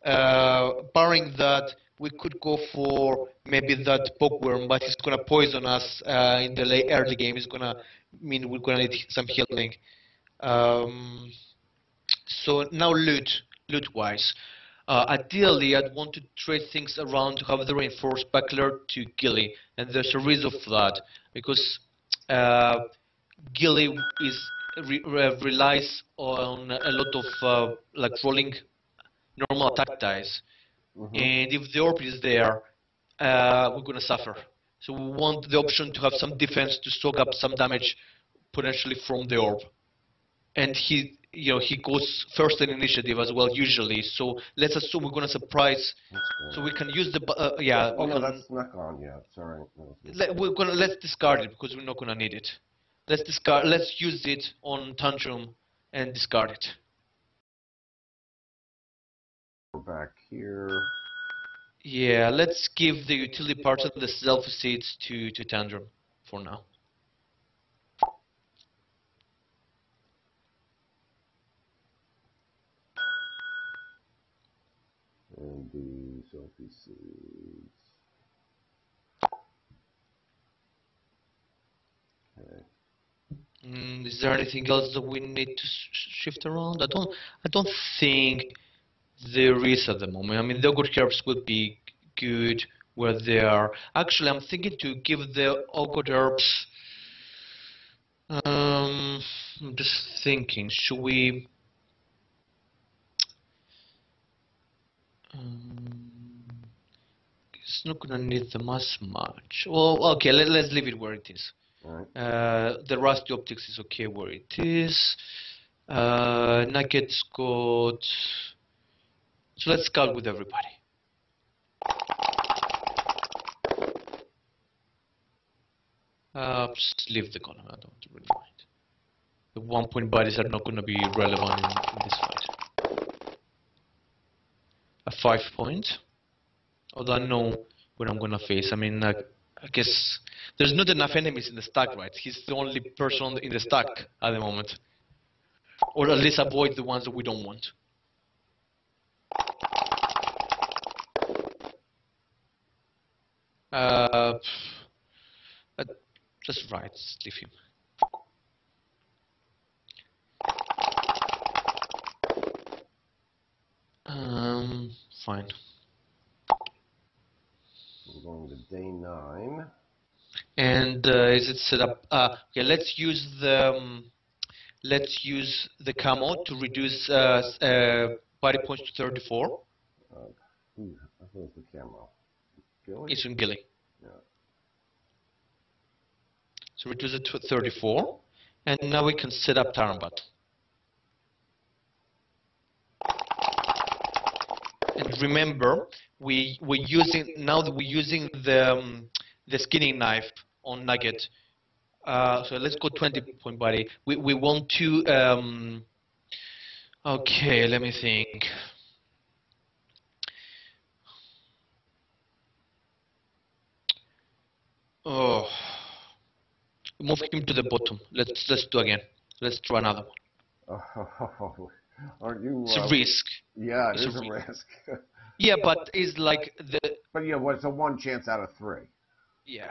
Uh, barring that, we could go for maybe that Bog Wyrm, but he's going to poison us uh, in the late early game. It's going to mean we're going to need some healing. Um, so now loot, loot-wise. Uh, ideally, I'd want to trade things around to have the Reinforced Buckler to Ghillie, and there's a reason for that, because uh, Ghillie is... Re re relies on a lot of uh, like rolling normal attack dice, mm-hmm. and if the Orb is there, uh, we're gonna suffer. So we want the option to have some defense to soak up some damage potentially from the Orb. And he, you know, he goes first in initiative as well usually. So let's assume we're gonna surprise. So we can use the uh, yeah. Oh no, that's not on yet. Sorry. Let, we're gonna let's discard it because we're not gonna need it. Let's discard. Let's use it on Tantrum and discard it. We're back here. Yeah, let's give the utility part of the self seeds to to Tantrum for now. And the selfie seeds. Okay. Mm, is there anything else that we need to shift around? I don't, I don't think there is at the moment. I mean, the Ogre Herbs would be good where they are. Actually, I'm thinking to give the Ogre Herbs... Um, I'm just thinking, should we... Um, it's not going to need them as much. Well, okay, let, let's leave it where it is. Uh, the Rusty Optics is okay where it is. Uh, Nugget's got... So let's scout with everybody. Uh, just leave the column, I don't really mind. The one point bodies are not going to be relevant in, in this fight. A five point. Although I know what I'm going to face. I mean, I, I guess... There's not enough enemies in the stack, right? He's the only person in the stack at the moment. Or at least avoid the ones that we don't want. Uh, just right, just leave him. Um, fine. We're going to day nine. And uh, is it set up? Uh, okay, let's use the um, let's use the camo to reduce uh, uh, body points to thirty-four. Uh, ooh, I think it's the camo. Ghillie? It's in Ghillie. Yeah. So reduce it to thirty-four, and now we can set up Tarambat. And remember, we we're using now that we're using the um, the skinning knife on Nugget. Uh, so let's go twenty point body. We we want to. Um, okay, let me think. Oh, move him to the bottom. Let's let's do again. Let's try another one. Oh, are you? It's uh, a risk. Yeah, it's it is a risk. risk. Yeah, but it's like the. But yeah, well, it's a one chance out of three. Yeah,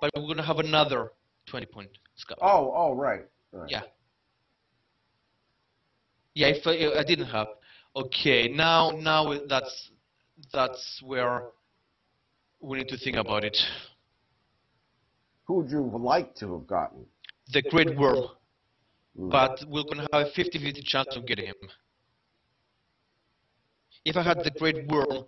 but we're gonna have another twenty point scout. Oh, oh, right. right. Yeah. Yeah, if I, I didn't have. Okay, now, now that's that's where we need to think about it. Who would you like to have gotten? The Great Wyrm, mm. but we're gonna have a fifty fifty chance of getting him. If I had the Great Wyrm,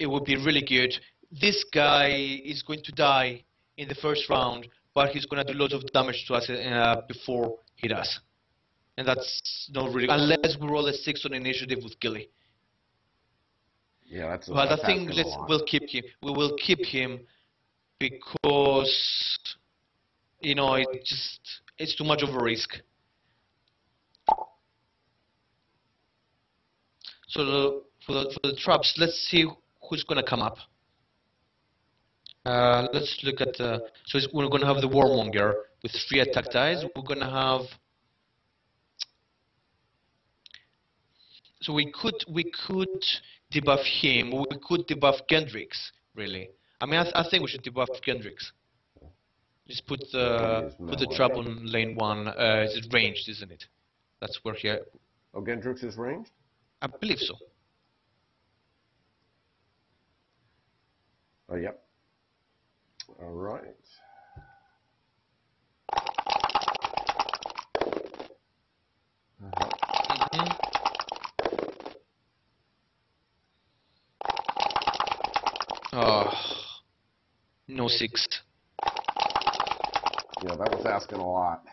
it would be really good. This guy is going to die in the first round, but he's going to do lots of damage to us uh, before he does. And that's not really... Unless we roll a six on initiative with Ghillie. Yeah, that's... But that's I think let's, we'll keep him. We will keep him because, you know, it just... It's too much of a risk. So the, for, the, for the traps, let's see who's going to come up. Uh, let's look at... Uh, so it's, we're going to have the Warmonger with three attack dice. We're going to have... So we could we could debuff him. We could debuff Gendricks, really. I mean, I, th I think we should debuff Gendricks. Just put the put the trap on lane one. Uh, it's ranged, isn't it? That's where he. Oh, Gendricks is ranged. I believe so. Oh yeah. All right. Uh-huh. Oh, no six. Yeah, that was asking a lot.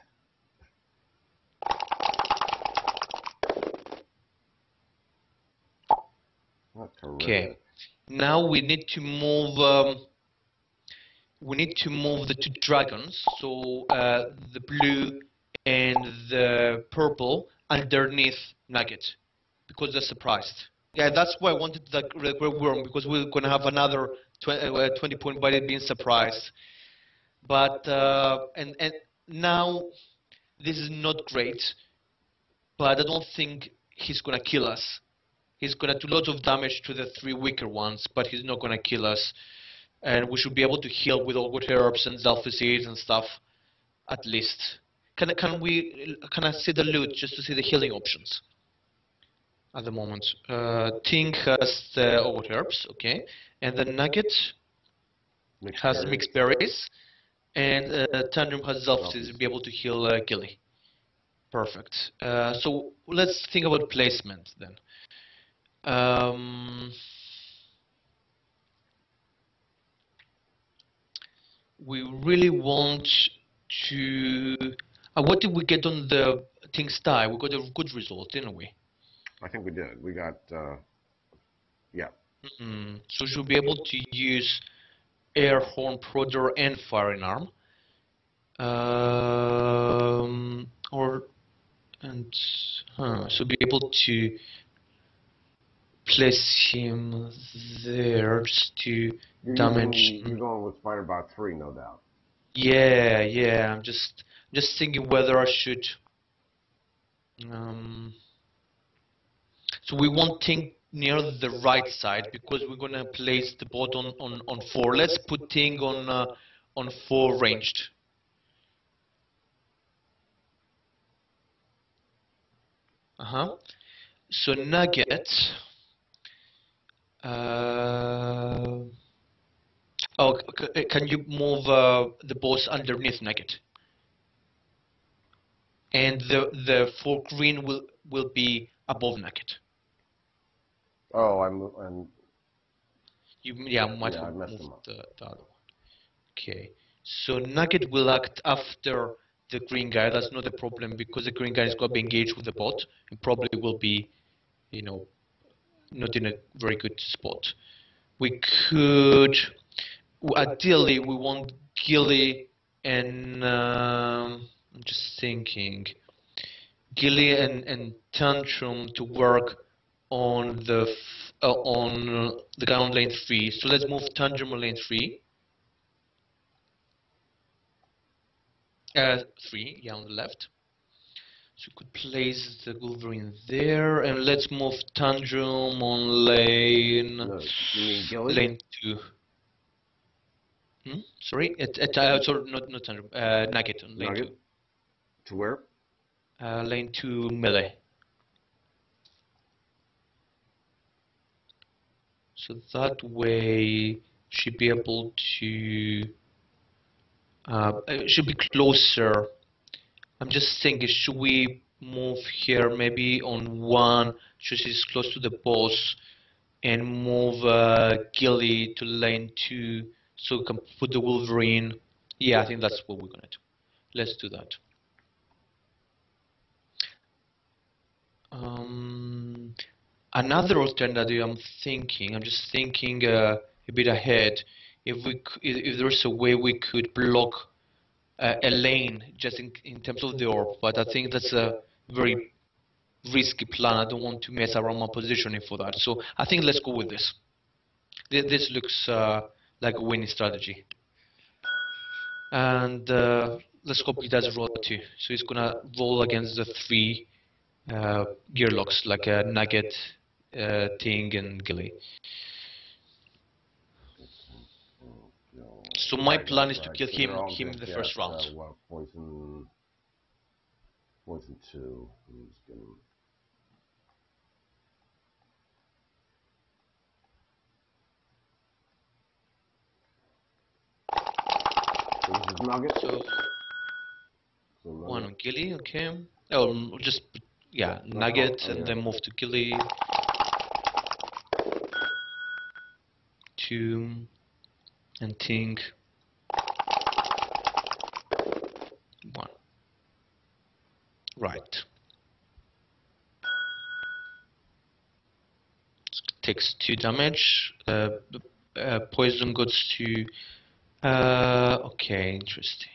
Okay, now we need to move. Um, we need to move the two dragons, so uh, the blue and the purple, underneath Nugget, because they're surprised. Yeah, that's why I wanted the Great Wyrm, because we're going to have another twenty point by it being surprised. But, uh, and, and now, this is not great, but I don't think he's going to kill us. He's going to do lots of damage to the three weaker ones, but he's not going to kill us. And we should be able to heal with all good herbs and Delphi seeds and stuff, at least. Can, can, we, can I see the loot just to see the healing options? At the moment, uh, Tink has the old herbs, okay, and the Nugget mixed has berries. mixed berries, and uh, Tantrum has Zelfses to be able to heal uh, Ghillie. Perfect. Uh, so let's think about placement then. Um, we really want to. Uh, what did we get on the Tink's die? We got a good result, didn't we? I think we did. We got, uh, yeah. Mm-hmm. So she'll be able to use Air Horn, Prodder, and Firing Arm. Um, or, and, huh, so be able to place him there to you're damage. Using, you're going with Spiderbot three, no doubt. Yeah, yeah. I'm just, just thinking whether I should. Um, So we want Tink near the right side because we're going to place the bot on, on, on four. Let's put Tink on, uh, on four ranged. Uh-huh. So Nugget. Uh, oh, can you move uh, the boss underneath Nugget? And the, the four green will, will be above Nugget. Oh, I'm, I'm... You, yeah, I might yeah, have I moved them up. The, the other one. Okay, so Nugget will act after the green guy. That's not a problem because the green guy is going to be engaged with the bot and probably will be, you know, not in a very good spot. We could... Ideally, we want Ghillie and... Um, I'm just thinking... Ghillie and, and Tantrum to work on the f uh, on the guy on lane three. So let's move Tantrum on lane three. Uh, three, yeah, on the left. So you could place the Wolverine there, and let's move Tantrum on lane no, lane two. Hmm? Sorry, it, it, uh, sorry, not not Tantrum. Uh, Nugget on lane Nugget. two. To where? Uh, lane two melee. So that way she'd be able to, uh, she'll be closer. I'm just thinking, should we move here maybe on one, so she's close to the boss, and move uh, Ghillie to lane two so we can put the Wolverine Yeah, I think that's what we're going to do. Let's do that. Um, another alternative I'm thinking, I'm just thinking uh, a bit ahead, if we, if there's a way we could block uh, a lane just in, in terms of the orb, but I think that's a very risky plan. I don't want to mess around my positioning for that, so I think let's go with this. This looks uh, like a winning strategy. And uh, let's hope he does roll two. So he's gonna roll against the three uh, gear locks, like a Nugget, uh, Tink, and Ghillie. So my plan is to kill him, him in the first round. Poison, poison two. Nugget. So, one on Ghillie, okay. Oh, just, yeah, Nugget, and then move to Ghillie. Two, and Tink. One. Right. Takes two damage. Uh, uh, poison goes to... Uh, okay, interesting.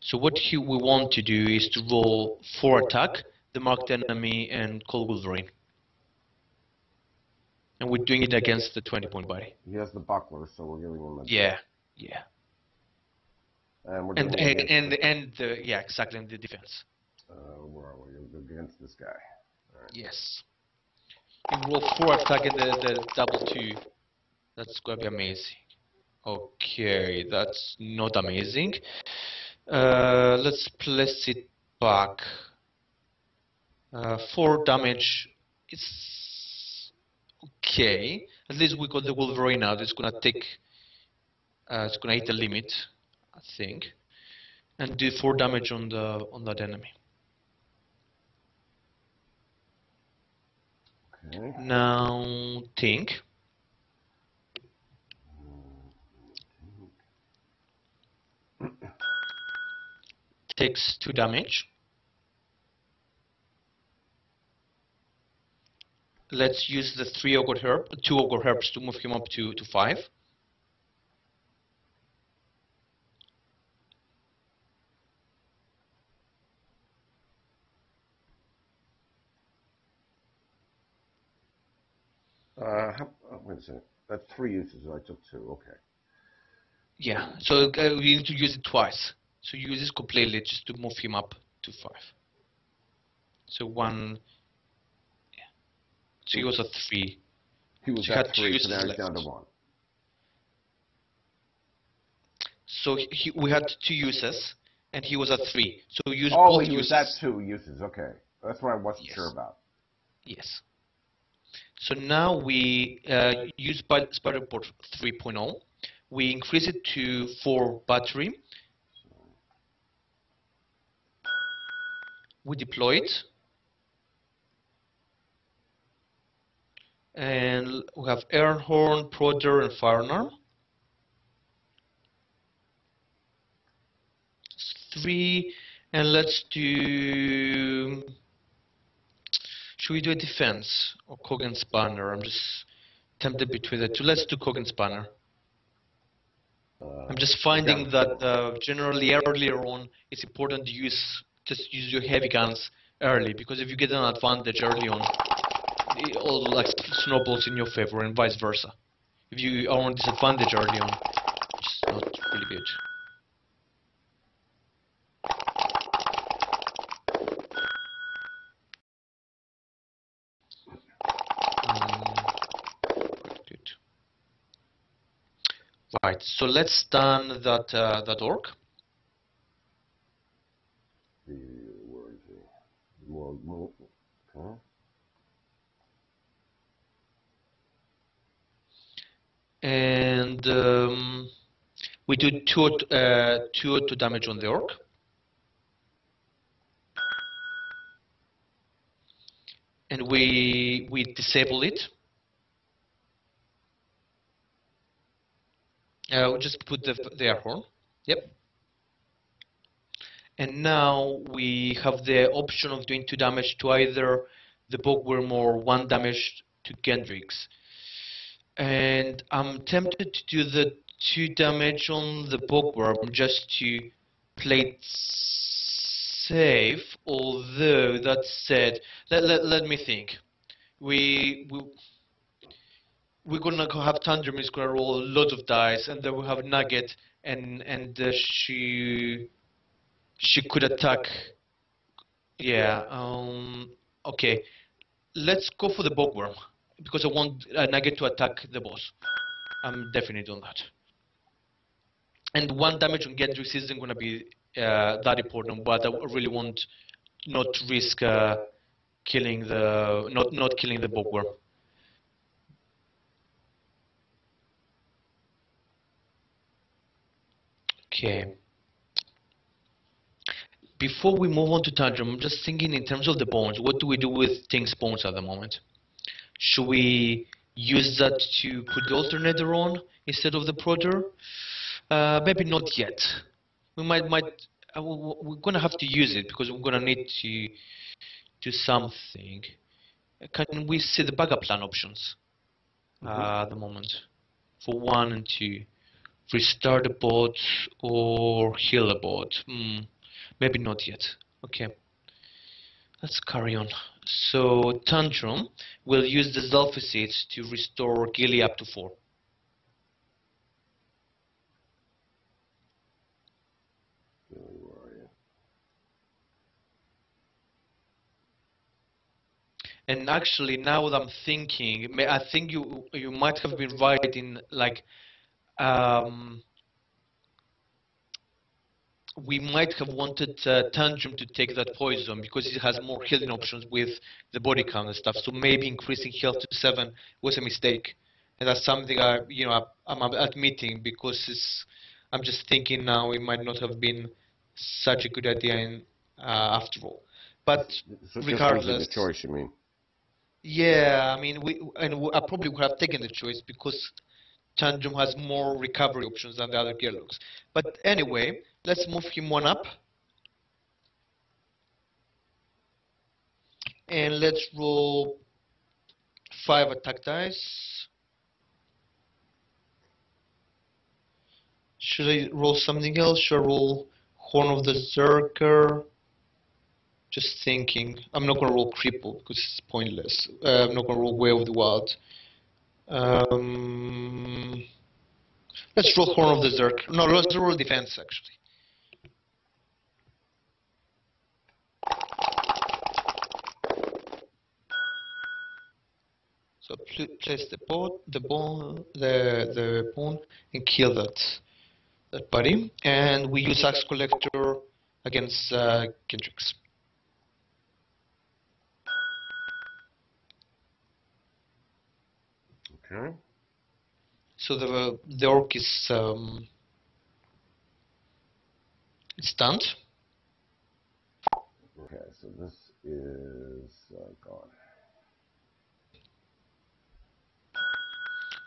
So what he, we want to do is to roll for attack, the Marked Enemy, and call Wolverine. And we're doing it against the twenty point body. He has the buckler, so we're giving him that. Yeah, yeah. And we're and and, and, and the, yeah, exactly, and the defense. Uh, where are we? Against this guy. All right. Yes. You roll for attack and the, the double two. That's going to be amazing. Okay, that's not amazing. Uh, let's place it back. Uh, four damage. It's okay. At least we got the Wolverine out. It's going to take... Uh, it's going to hit the limit, I think. And do four damage on, the, on that enemy. Okay. Now, Tink. Takes two damage. Let's use the three ogre herb, two ogre herbs to move him up to to five. Uh, how, oh, wait a second. That's three uses. I took two. Okay. Yeah. So uh, we need to use it twice. So you use this completely just to move him up to five. So one, yeah. So he was a three. He was so at three, so now he's down to one. So he, he, we had two uses, and he was at three. So we used oh, both he uses. Oh, he was at two uses. Okay, that's what I wasn't yes. sure about. Yes. So now we uh, use Spiderbot three point oh. We increase it to four battery. We deploy it, and we have Air Horn, Prodder, and Firing Arm. Three, and let's do. Should we do a defense or Cog and Spanner? I'm just tempted between the two. Let's do Cog and Spanner. I'm just finding yeah. that uh, generally earlier on, it's important to use. Just use your heavy guns early, because if you get an advantage early on, it all like snowballs in your favor, and vice versa. If you are on disadvantage early on, it's not really good. Um, good. Right, so let's stun that uh, that orc. Where is he? More, more, okay. And um, we do two uh, two auto damage on the orc, and we we disable it. Uh, just put the, the air horn. Yep. And now we have the option of doing two damage to either the Bog Wyrm or one damage to Gendricks. And I'm tempted to do the two damage on the Bog Wyrm just to play it safe, although that said, let, let, let me think. We, we, we're going to have Tantrum is going to roll a lot of dice, and then we have Nugget, and, and uh, she... She could attack. Yeah. Um, okay. Let's go for the Bog Wyrm because I want uh, Nugget to attack the boss. I'm definite on that. And one damage on Gendricks isn't going to be uh, that important, but I really want not risk uh, killing the not not killing the Bog Wyrm. Okay. Before we move on to Tantrum, I'm just thinking in terms of the bones. What do we do with Tink's bones at the moment? Should we use that to put the alternator on instead of the Prodder? Uh, maybe not yet. We might, might. Uh, we're gonna have to use it because we're gonna need to do something. Can we see the backup plan options uh, mm-hmm. at the moment for one and two? Restart a bot or heal a bot. Mm. Maybe not yet. Okay. Let's carry on. So Tantrum will use the Zelphi Seeds to restore Ghillie up to four. Where are you? And actually, now that I'm thinking, I think you you might have been right in like. Um, We might have wanted uh, Tantrum to take that poison because it has more healing options with the body count and stuff. So maybe increasing health to seven was a mistake, and that's something I, you know, I, I'm admitting because it's, I'm just thinking now it might not have been such a good idea in, uh, after all. But so regardless, the choice you mean? Yeah, I mean, we and we, I probably would have taken the choice because Tantrum has more recovery options than the other Gearlocks. But anyway, let's move him one up. And let's roll five attack dice. Should I roll something else? Should I roll Horn of the Zerker? Just thinking. I'm not going to roll Cripple because it's pointless. Uh, I'm not going to roll Way of the Wild. Um, let's roll Horn of the Zerker. No, let's roll Defense actually. So place the pawn, the bone, the the pawn, and kill that that buddy. And we use Axe Collector against uh, Gendricks. Okay. So the the orc is um, stunned. Okay, so this is uh, gone.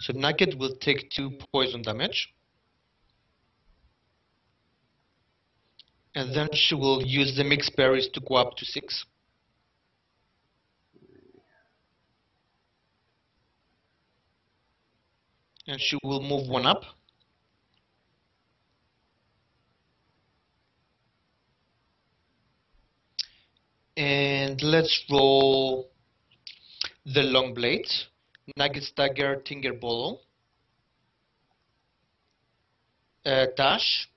So Nugget will take two poison damage, and then she will use the mixed berries to go up to six. And she will move one up. And let's roll the Long Blade, Nugget's Dagger, Tinker Bolo, uh, Dash.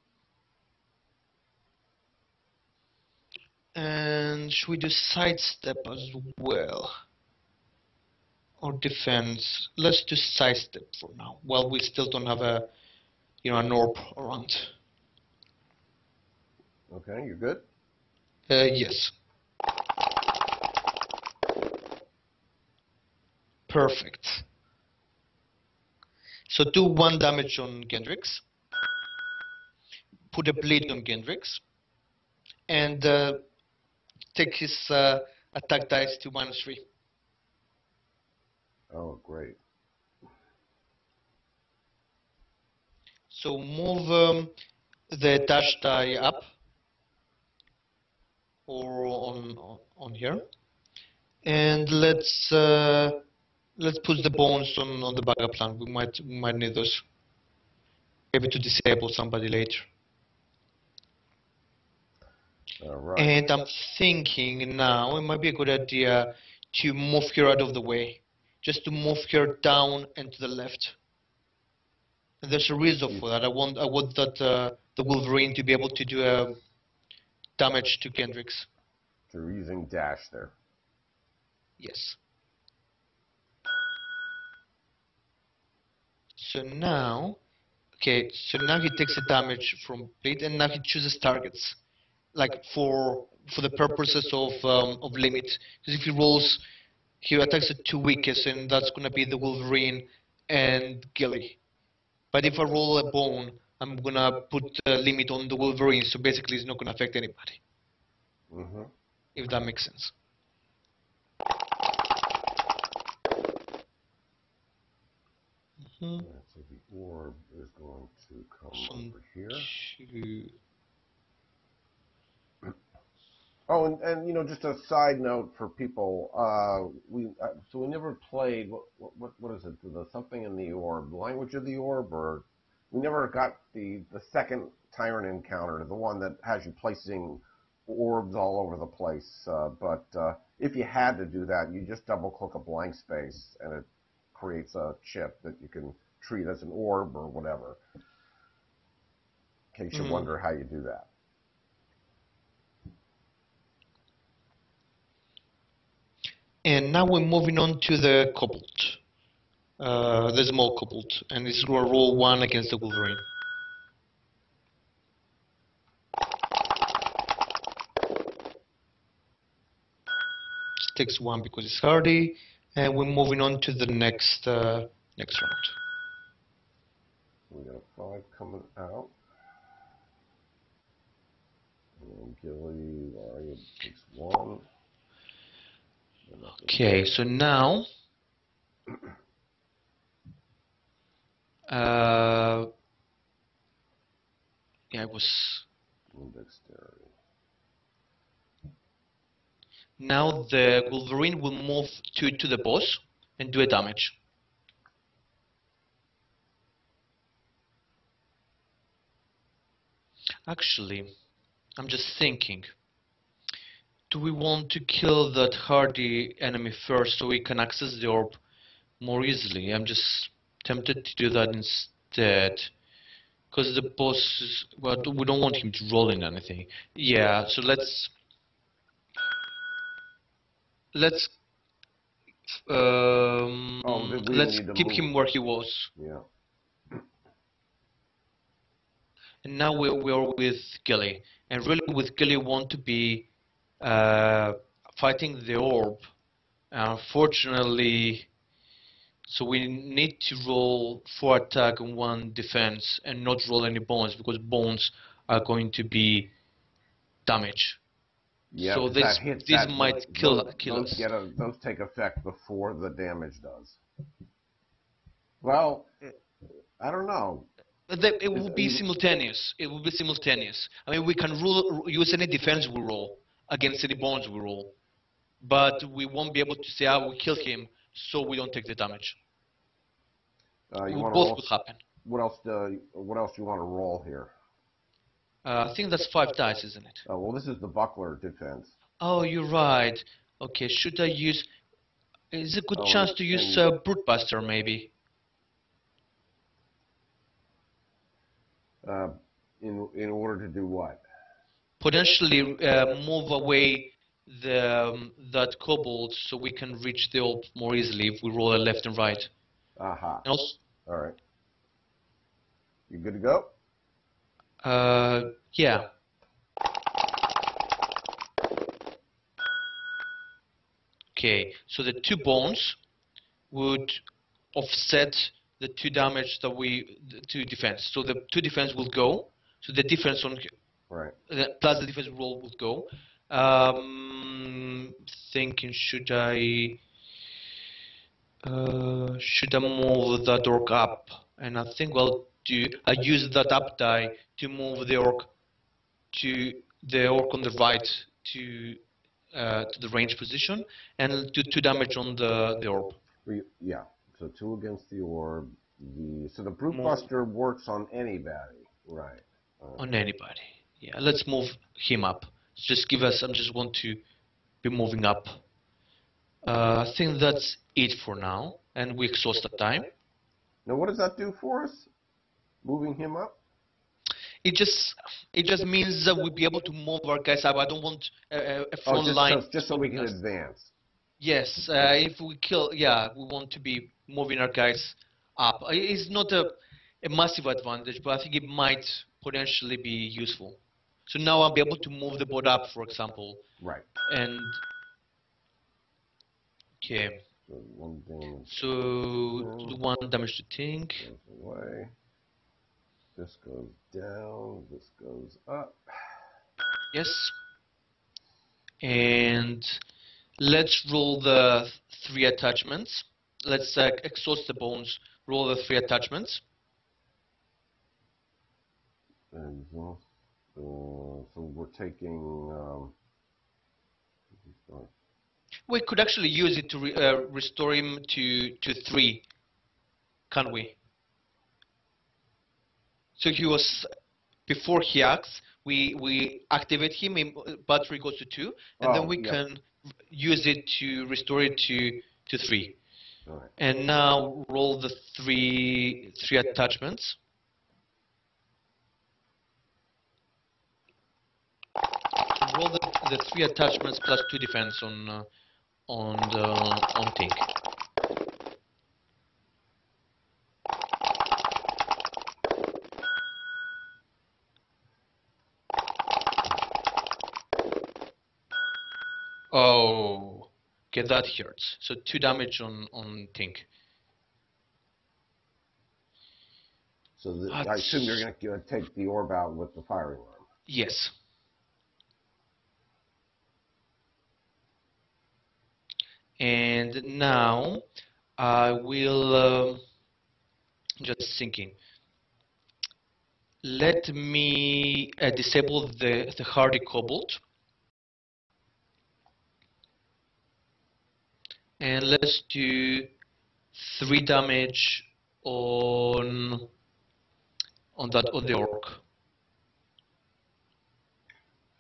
And should we do Sidestep as well? Or defense. Let's do sidestep for now. Well, we still don't have a, you know, an orb around. Okay, you're good. Uh, yes. Perfect. So do one damage on Gendricks. Put a bleed on Gendricks, and uh, take his uh, attack dice to minus three. Oh, great. So move um, the dash die up or on on here, and let's uh, let's put the bones on on the backup plan. We might we might need those, maybe to disable somebody later. All right. And I'm thinking now it might be a good idea to move her out of the way, just to move her down and to the left. And there's a reason for that. I want I want that uh, the Wolverine to be able to do uh, damage to Gendricks. So we're using dash there. Yes. So now, okay. So now he takes the damage from Bleed, and now he chooses targets, like for for the purposes of um, of limit. Because if he rolls, he attacks the two weakest, and that's gonna be the Wolverine and Ghillie. But if I roll a bone, I'm gonna put a limit on the Wolverine, so basically it's not gonna affect anybody. Mm-hmm. If that makes sense. Mm-hmm. Yeah, so the orb is going to come Some over here. Two. Oh, and, and you know, just a side note for people, uh, we uh, so we never played what what what is it? The something in the orb, the language of the orb, or we never got the the second tyrant encounter, the one that has you placing orbs all over the place. Uh, but uh, if you had to do that, you just double click a blank space, and it creates a chip that you can treat as an orb or whatever. In case you mm-hmm. wonder how you do that. And now we're moving on to the Kobold, uh, the small Kobold, and it's going to roll one against the Wolverine. It takes one because it's Hardy, and we're moving on to the next uh, next round. We got five coming out. And Ghillie, Larry takes one. Okay, so now uh, yeah, it was now the Wolverine will move to to the boss and do a damage. Actually, I'm just thinking. Do we want to kill that Hardy enemy first so we can access the orb more easily? I'm just tempted to do that instead. Because the boss is... Well, we don't want him to roll in anything. Yeah, so let's... Let's... Um, oh, really let's keep him where he was. Yeah. And now we're, we're with Ghillie. And really with Ghillie want to be... Uh, fighting the orb, unfortunately, so we need to roll four attack and one defense and not roll any bones because bones are going to be damaged. Yeah, so this, hits, this might like, kill, those, kill those us. Get a, those take effect before the damage does. Well, I don't know. That it will be simultaneous. It will be simultaneous. I mean, we can roll, use any defense we roll. Against any bones we roll, but we won't be able to say, "I will kill him," so we don't take the damage. Uh, you both would happen. What else? Uh, what else do you want to roll here? Uh, I think that's five dice, isn't it? Oh well, this is the buckler defense. Oh, you're right. Okay, should I use? Is it a good oh, chance to use uh, Brutebuster maybe? Uh, in in order to do what? Potentially uh, move away the um, that kobold so we can reach the orb more easily if we roll a left and right. Aha. Uh-huh. All right. You good to go? Uh, yeah. Okay. So the two bones would offset the two damage that we the two defense. So the two defense will go. So the defense on. Right. Plus the defense roll would go. Um, thinking, should I uh, should I move that orc up? And I think I'll to uh, use that up die to move the orc to the orc on the right to uh, to the range position and do two damage on the the orb. Yeah, so two against the orb. The, so the brute buster works on anybody, right? Okay. On anybody. Yeah, let's move him up. Just give us. I just want to be moving up. Uh, I think that's it for now, and we exhaust the time. Now, what does that do for us? Moving him up. It just it just means that we'll be able to move our guys up. I don't want a, a front oh, just line. So, just so we can us. advance. Yes, uh, if we kill, yeah, we want to be moving our guys up. It's not a, a massive advantage, but I think it might potentially be useful. So now I'll be able to move the board up, for example. Right. And okay. So one damage. So do one damage to Tink. Away. This goes down. This goes up. Yes. And let's roll the three attachments. Let's uh, exhaust the bones. Roll the three attachments. And exhaust. Uh, so we're taking. Um, we could actually use it to re uh, restore him to to three, can't we? So he was before he acts. We we activate him. In battery goes to two, and oh, then we yeah. can use it to restore it to to three. All right. And now roll the three three attachments. Roll the, the three attachments plus two defense on uh, on the, on Tink. Oh, okay, that hurts. So two damage on on Tink. So the, I assume you're going to take the orb out with the firing arm. Yes. And now I will uh, just thinking. Let me uh, disable the the Hardy Kobold, and let's do three damage on on that on the orc.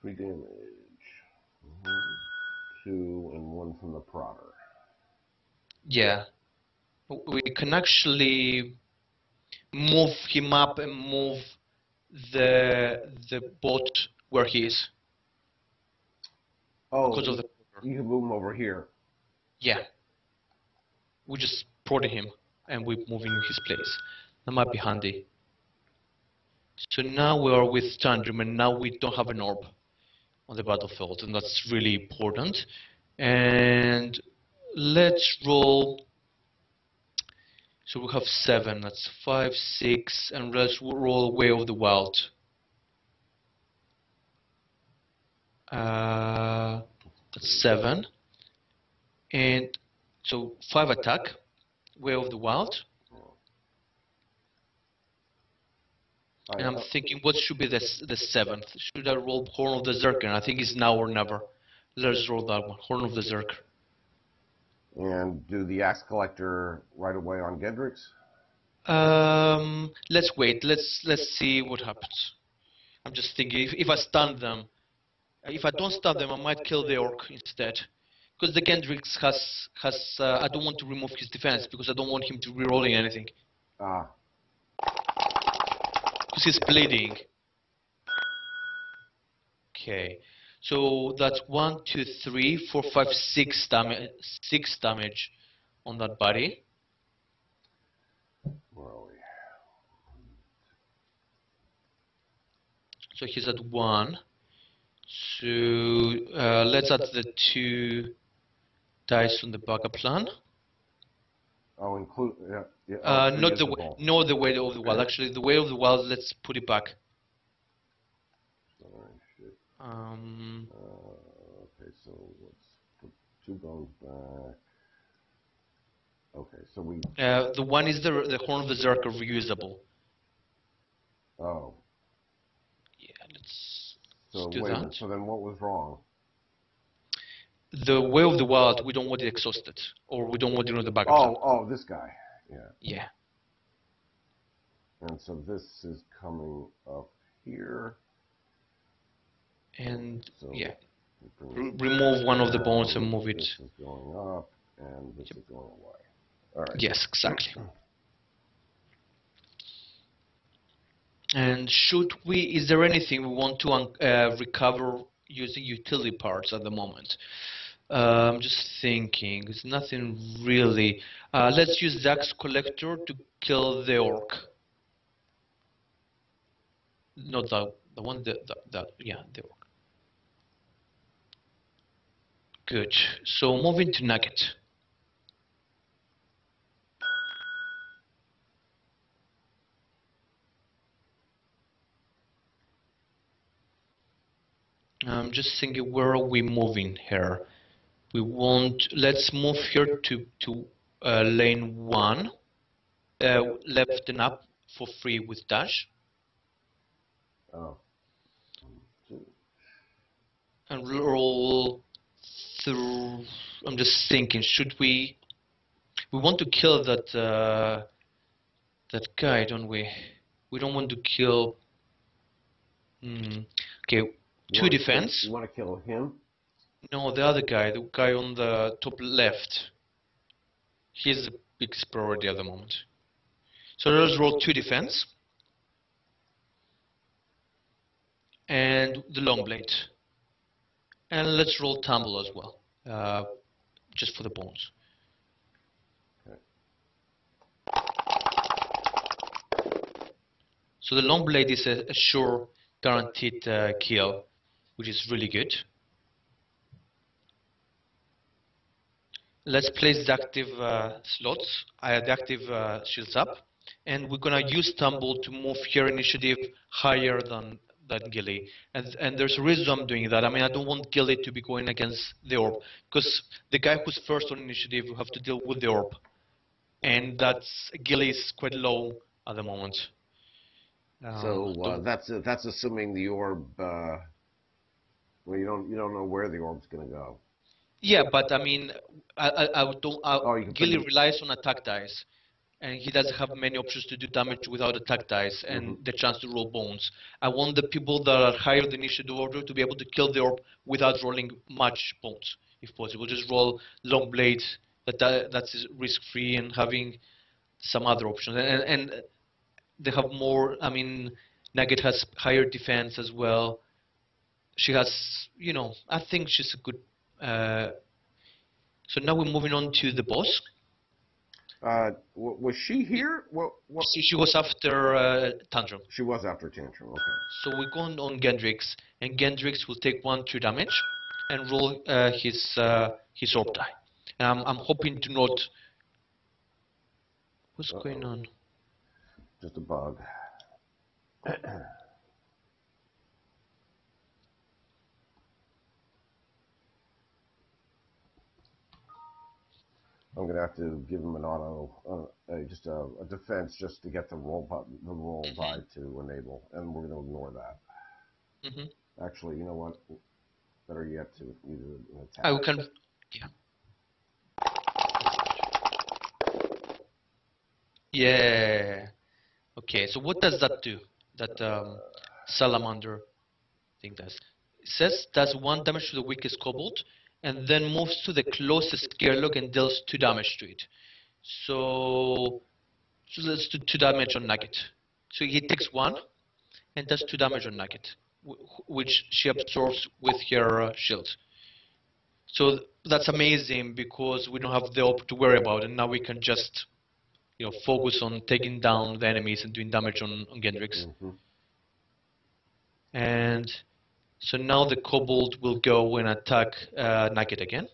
Three damage. Mm-hmm. Two and one from the Prodder. Yeah, we can actually move him up and move the the bot where he is. Oh, because of the you can move him over here. Yeah, we just prodded him and we move him in his place. That might be handy. So now we are with Tantrum, and now we don't have an orb on the battlefield, and that's really important. And let's roll, so we have seven, that's five, six, and let's roll Way of the Wild. Uh, that's seven, and so five attack, Way of the Wild. And I'm thinking, what should be the the seventh? Should I roll Horn of the Zerker? I think it's now or never. Let's roll that one, Horn of the Zerker. And do the Axe Collector right away on Gendricks? Um, let's wait. Let's let's see what happens. I'm just thinking, if, if I stun them, if I don't stun them, I might kill the orc instead, because the Gendricks has has. Uh, I don't want to remove his defense because I don't want him to rerolling anything. Ah. He's bleeding. Okay, so that's one, two, three, four, five, six damage. Six damage on that body. Where are we? So he's at one. So uh, let's add the two dice on the backup plan. Oh, include yeah. yeah uh, not the way, no the Way of the Wild. Actually, the Way of the Wild. Let's put it back. Alright, shit. Um. Uh, okay, so let's put two bones back. Okay, so we. Uh, the one is the the Horn of the Zerker reusable. Oh. Yeah, let's, so let's do wait, that. So then what was wrong? The Way of the Wild, we don't want it exhausted, or we don't want it on the back of that. Oh, oh, this guy. Yeah. Yeah. And so this is coming up here. And, so yeah, Re remove one of the bones and move it. This is going up, and this yep. is going away. All right. Yes, exactly. And should we, is there anything we want to uh, recover using utility parts at the moment? Uh, I'm just thinking, it's nothing really. Uh, let's use the Axe Collector to kill the Orc. Not that, the one that, that, that yeah, the Orc. Good, so moving to Nugget. I'm just thinking, where are we moving here? We want, let's move here to, to uh, lane one, uh, left and up for free with dash. Oh. And roll through, I'm just thinking, should we, we want to kill that, uh, that guy, don't we? We don't want to kill, hmm, okay. You Two defense. Kill, you want to kill him? No, the other guy, the guy on the top left. He's the biggest priority at the moment. So let's roll two defense. And the long blade. And let's roll tumble as well, uh, just for the bones. Okay. So the long blade is a, a sure guaranteed uh, kill, which is really good. Let's place the active uh, slots, uh, the active uh, shields up, and we're gonna use Tumble to move here initiative higher than that Ghillie. And, and there's a reason I'm doing that. I mean, I don't want Ghillie to be going against the Orb, because the guy who's first on initiative will have to deal with the Orb, and that's Ghillie is quite low at the moment. Um, so uh, that's uh, that's assuming the orb. Uh, well, you don't you don't know where the orb's going to go. Yeah, but I mean, I I, I don't. I, oh, Ghillie relies on attack dice, and he doesn't have many options to do damage without attack dice and mm-hmm. the chance to roll bones. I want the people that are higher than initiative order to be able to kill the orb without rolling much bones, if possible. Just roll long blades. That, that that's risk free and having some other options and and. They have more, I mean, Nugget has higher defense as well. She has, you know, I think she's a good... Uh, so now we're moving on to the boss. Uh, was she here? What, what? So she was after uh, Tantrum. She was after Tantrum, okay. So we're going on Gendricks, and Gendricks will take one, two damage, and roll uh, his, uh, his orb die. And I'm, I'm hoping to not... What's Uh-oh. going on? Just a bug. I'm gonna have to give him an auto, uh, uh, just a, a defense, just to get the roll button, the roll mm-hmm. die to enable, and we're gonna ignore that. Mm-hmm. Actually, you know what? Better yet, to use an attack. I can. Yeah. Yeah. Okay, so what does that do? That um, salamander thing does. It says does one damage to the weakest kobold, and then moves to the closest gearlock and deals two damage to it. So, so let's do two damage on Nugget. So he takes one, and does two damage on Nugget, which she absorbs with her uh, shield. So that's amazing because we don't have the orb to worry about, and now we can just, you know, focus on taking down the enemies and doing damage on, on Gendricks. Mm-hmm. And so now the kobold will go and attack uh, Nugget again.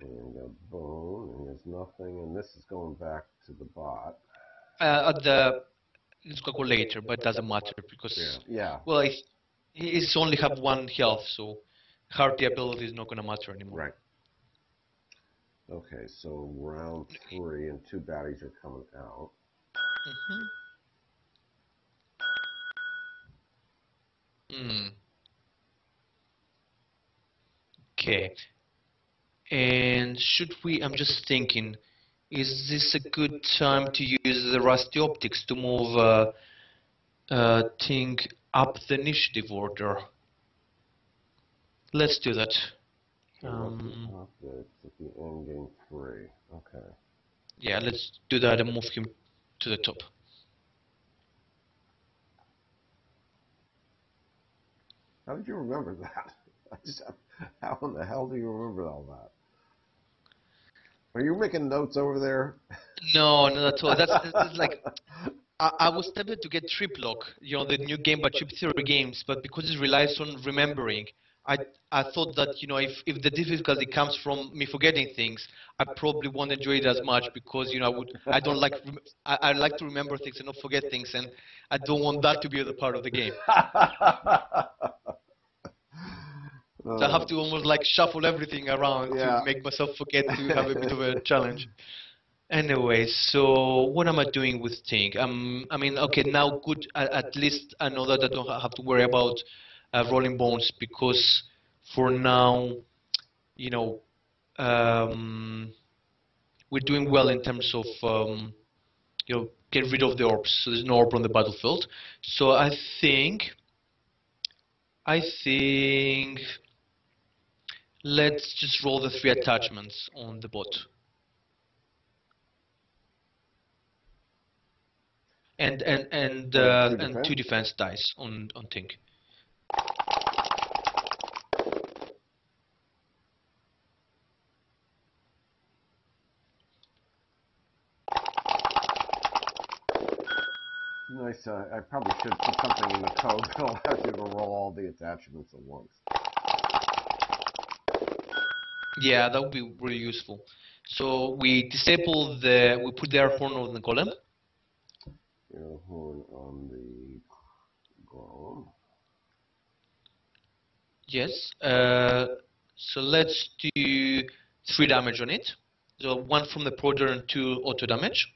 And a bone, and there's nothing, and this is going back to the bot. Uh, at the, it's going to go later, but it doesn't matter because, yeah, yeah. well, I, He's only have one health, so Hardy ability is not going to matter anymore. Right. Okay, so round three and two baddies are coming out. Mm-hmm. Mm. Okay. And should we, I'm just thinking, is this a good time to use the Rusty Optics to move uh, uh, Tink up the initiative order? Let's do that. Um, at the end game three. Okay. Yeah, let's do that and move him to the top. How did you remember that? I just, how in the hell do you remember all that? Are you making notes over there? No, not at all. That's, that's like I, I was tempted to get Trip Lock, you know, the new game by Chip Theory Games, but because it relies on remembering. I, I thought that, you know, if, if the difficulty comes from me forgetting things, I probably won't enjoy it as much because, you know, I, would, I don't like, I, I like to remember things and not forget things, and I don't want that to be the part of the game. No. So I have to almost like shuffle everything around yeah. to make myself forget to have a bit of a challenge. Anyway, so what am I doing with Tink? Um, I mean, okay, now good, at least I know that I don't have to worry about Uh, rolling bones, because for now, you know, um, we're doing well in terms of, um, you know, get rid of the orbs. So there's no orb on the battlefield. So I think, I think, let's just roll the three attachments on the bot. And and and uh, and two defense dice on on Tink. Nice. Uh, I probably should put something in the code that allows you to roll all the attachments at once. Yeah, that would be really useful. So we disable the. We put the air horn on the golem. Air horn on the golem. Yes, uh, so let's do three damage on it. So one from the Prodder and two auto damage.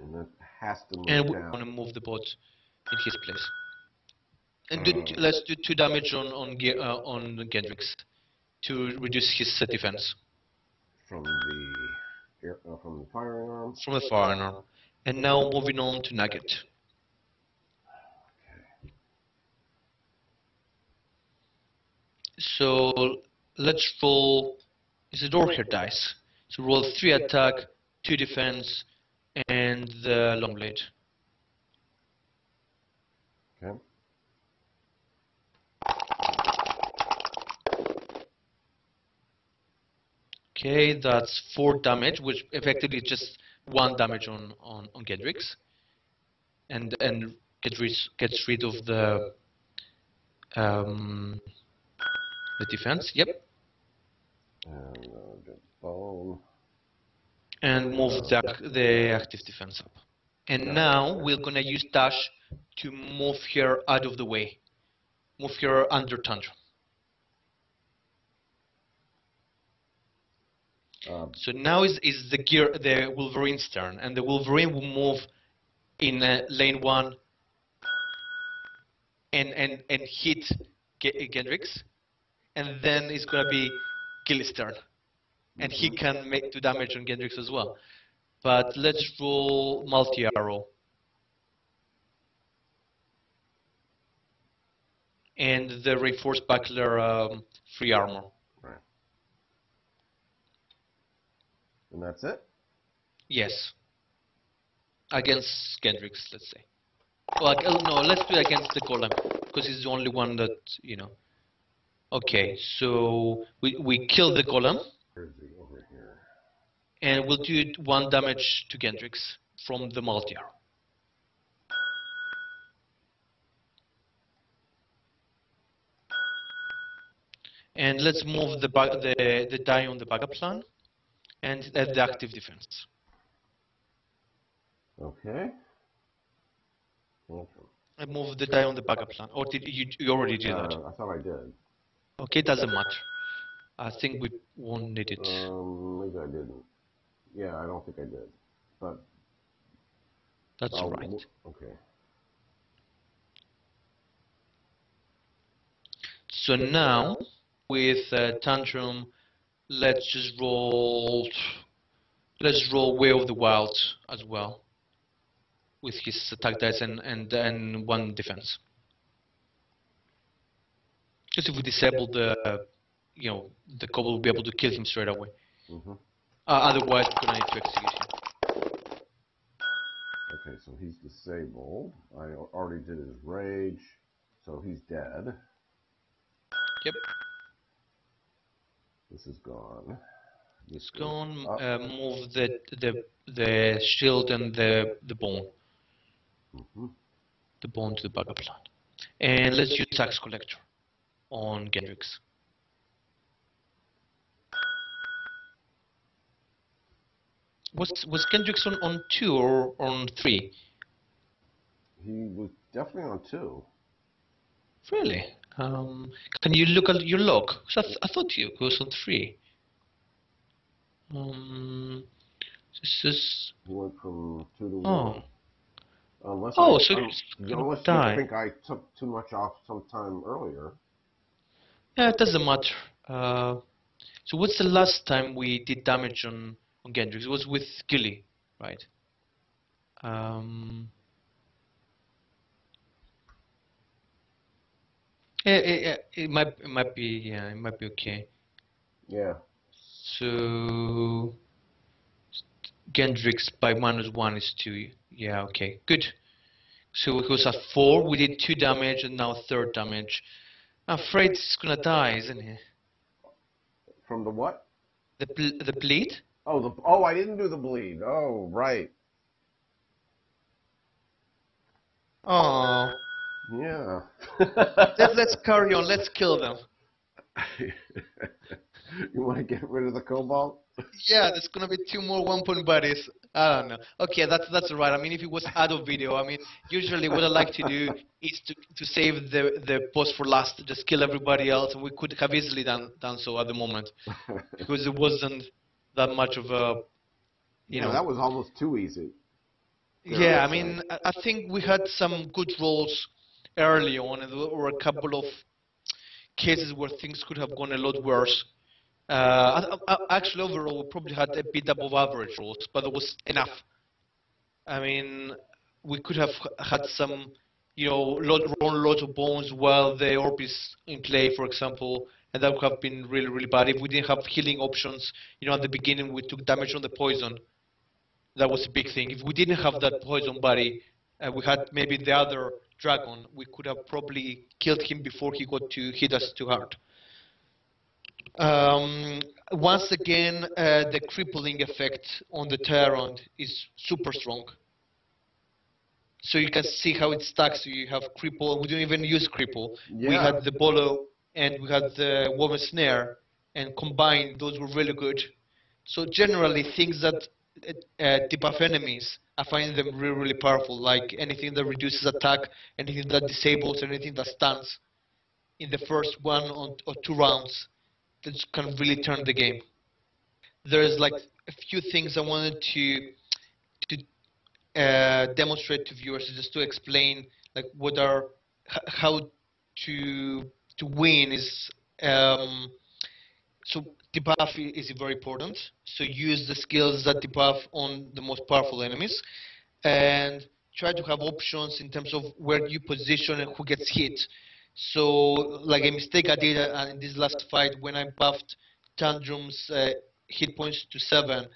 And that has to move And we down. want to move the bot in his place. And do, uh, let's do two damage on on, uh, on Gendricks to reduce his set defense. From the, air, uh, from the firing arm? From the firing arm. And now moving on to Nugget. So let's roll, it's a door here dice. So roll three attack, two defense, and the long blade. Okay. Okay, that's four damage, which effectively is just one damage on, on, on Gendricks. And and get rid, gets rid of the um The defense, yep. And, uh, the bow. and move the, the active defense up. And yeah. now we're going to use Dash to move her out of the way. Move her under Tantrum. Um, so now is, is the, gear, the Wolverine's turn, and the Wolverine will move in uh, lane one and, and, and hit Gendricks. And then it's going to be Ghillie's turn. And he can make two damage on Gendricks as well. But let's roll multi-arrow. And the Reinforced Buckler um, free armor. Right. And that's it? Yes. Against Gendricks, let's say. Well, no, let's do it against the Golem. Because it's the only one that, you know... Okay, so we, we kill the golem, and we'll do one damage to Gendricks from the multi-arrow. And let's move the, the, the die on the backup plan, and add the active defense. Okay. And move the die on the backup plan, or did you, you already do that? Uh, I thought I did. Okay, doesn't matter. I think we won't need it. Um, maybe I didn't. Yeah, I don't think I did. But that's um, right. Okay. So now with uh, Tantrum, let's just roll. Let's roll Way of the Wild as well, with his attack dice and and and one defense. Just if we disable the, uh, you know, the Kobold will be able to kill him straight away. Mm-hmm. uh, otherwise, we're gonna need to execute him. Okay, so he's disabled. I already did his rage, so he's dead. Yep. This is gone. It's gone. Uh, move the the the shield and the the bone. Mm-hmm. The bone to the backup plan, and let's use Axe Collector on Gendricks. Was was Gendricks on on two or on three? He was definitely on two. Really? Um, can you look at your log? Cause I, th I thought you was on three. Um, this is. Went from two to one. Oh, unless oh I, so I, unless die. You think I took too much off sometime earlier. Yeah, it doesn't matter. Uh, so what's the last time we did damage on on Gendricks? It was with Ghillie, right? Um. Yeah, it, it, it might it might be yeah it might be okay. Yeah. So Gendricks by minus one is two. Yeah, okay, good. So it was at four. We did two damage and now third damage. I'm afraid it's gonna die, isn't it? From the what? The bl the bleed. Oh, the oh, I didn't do the bleed. Oh, right. Oh. Yeah. let's let's carry on. Let's kill them. You want to get rid of the Cobalt? Yeah, there's gonna be two more one-point buddies. I don't know. Okay, that's that's all right. I mean, if it was out of video, I mean, usually what I like to do is to to save the the post for last, just kill everybody else, and we could have easily done done so at the moment because it wasn't that much of a, you know. Yeah, that was almost too easy. Yeah, yeah, I mean, I think we had some good rolls early on, and there were a couple of cases where things could have gone a lot worse. Uh, I, I, actually, overall, we probably had a bit above average rolls, but it was enough. I mean, we could have had some, you know, lot, roll lots of bones while the orb is in play, for example, and that would have been really, really bad. If we didn't have healing options, you know, at the beginning we took damage on the poison. That was a big thing. If we didn't have that poison buddy, uh, we had maybe the other dragon, we could have probably killed him before he got to hit us too hard. Um, once again, uh, the crippling effect on the Tyrant is super strong. So you can see how it stacks. You have cripple. We don't even use cripple. Yeah. We had the Bolo and we had the Woven Snare, and combined those were really good. So generally, things that uh, tip off enemies, I find them really, really powerful. Like anything that reduces attack, anything that disables, anything that stuns in the first one or two rounds. That can really turn the game. There's like a few things I wanted to to uh, demonstrate to viewers, just to explain like what are how to to win is. Um, so debuff is very important. So use the skills that debuff on the most powerful enemies, and try to have options in terms of where you position and who gets hit. So, like a mistake I did uh, in this last fight when I buffed Tantrum's uh, hit points to seven,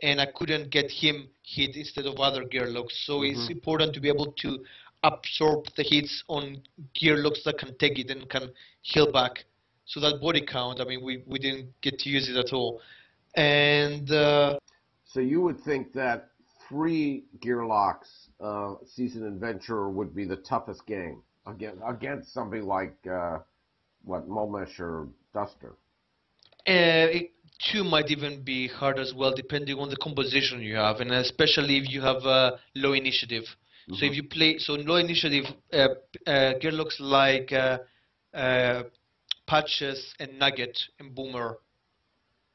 and I couldn't get him hit instead of other gearlocks. So mm-hmm. It's important to be able to absorb the hits on gearlocks that can take it and can heal back. So that body count, I mean, we, we didn't get to use it at all. And uh, so you would think that three gearlocks uh, season adventurer would be the toughest game. Against, against somebody like, uh, what, Momesh or Duster? Uh, it too might even be hard as well, depending on the composition you have, and especially if you have uh, low initiative. Mm-hmm. So if you play, so low initiative, uh, uh, gearlocks like uh, uh, Patches and Nugget and Boomer,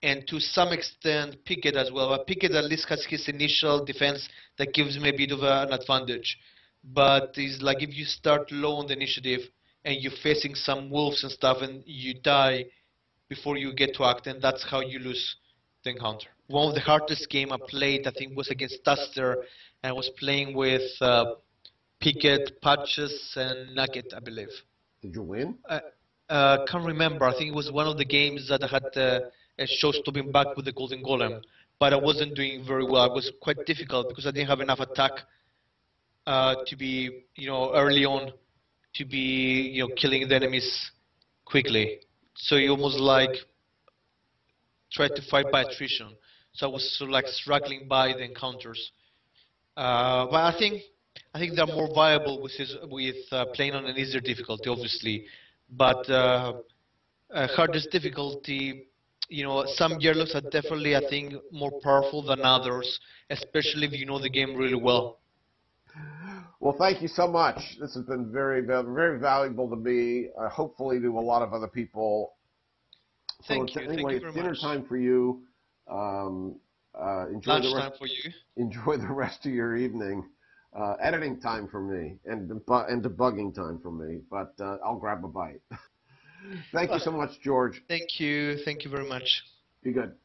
and to some extent Pickett as well. But Pickett at least has his initial defense that gives me a bit of an advantage. But it's like if you start low on the initiative and you're facing some wolves and stuff and you die before you get to act, and that's how you lose the encounter. One of the hardest game I played, I think, was against Duster, and I was playing with uh, Pickett, Patches, and Nugget, I believe. Did you win? I uh, uh, can't remember. I think it was one of the games that I had uh, a show-stopping back with the Golden Golem, but I wasn't doing very well. It was quite difficult because I didn't have enough attack uh, to be, you know, early on to be, you know, killing the enemies quickly. So you almost like try to fight by attrition. So I was sort of like struggling by the encounters. Uh, but I think I think they're more viable with his, with uh, playing on an easier difficulty, obviously. But uh, uh, hardest difficulty, you know, some Yerlocks are definitely, I think, more powerful than others, especially if you know the game really well. Well, thank you so much. This has been very, very valuable to me, uh, hopefully to a lot of other people. Thank so you. Anyway, thank you very it's dinner much. Time for you. Um, uh, enjoy Lunch the rest, time for you. Enjoy the rest of your evening. Uh, editing time for me and, debu and debugging time for me, but uh, I'll grab a bite. Thank you so much, George. Thank you. Thank you very much. Be good.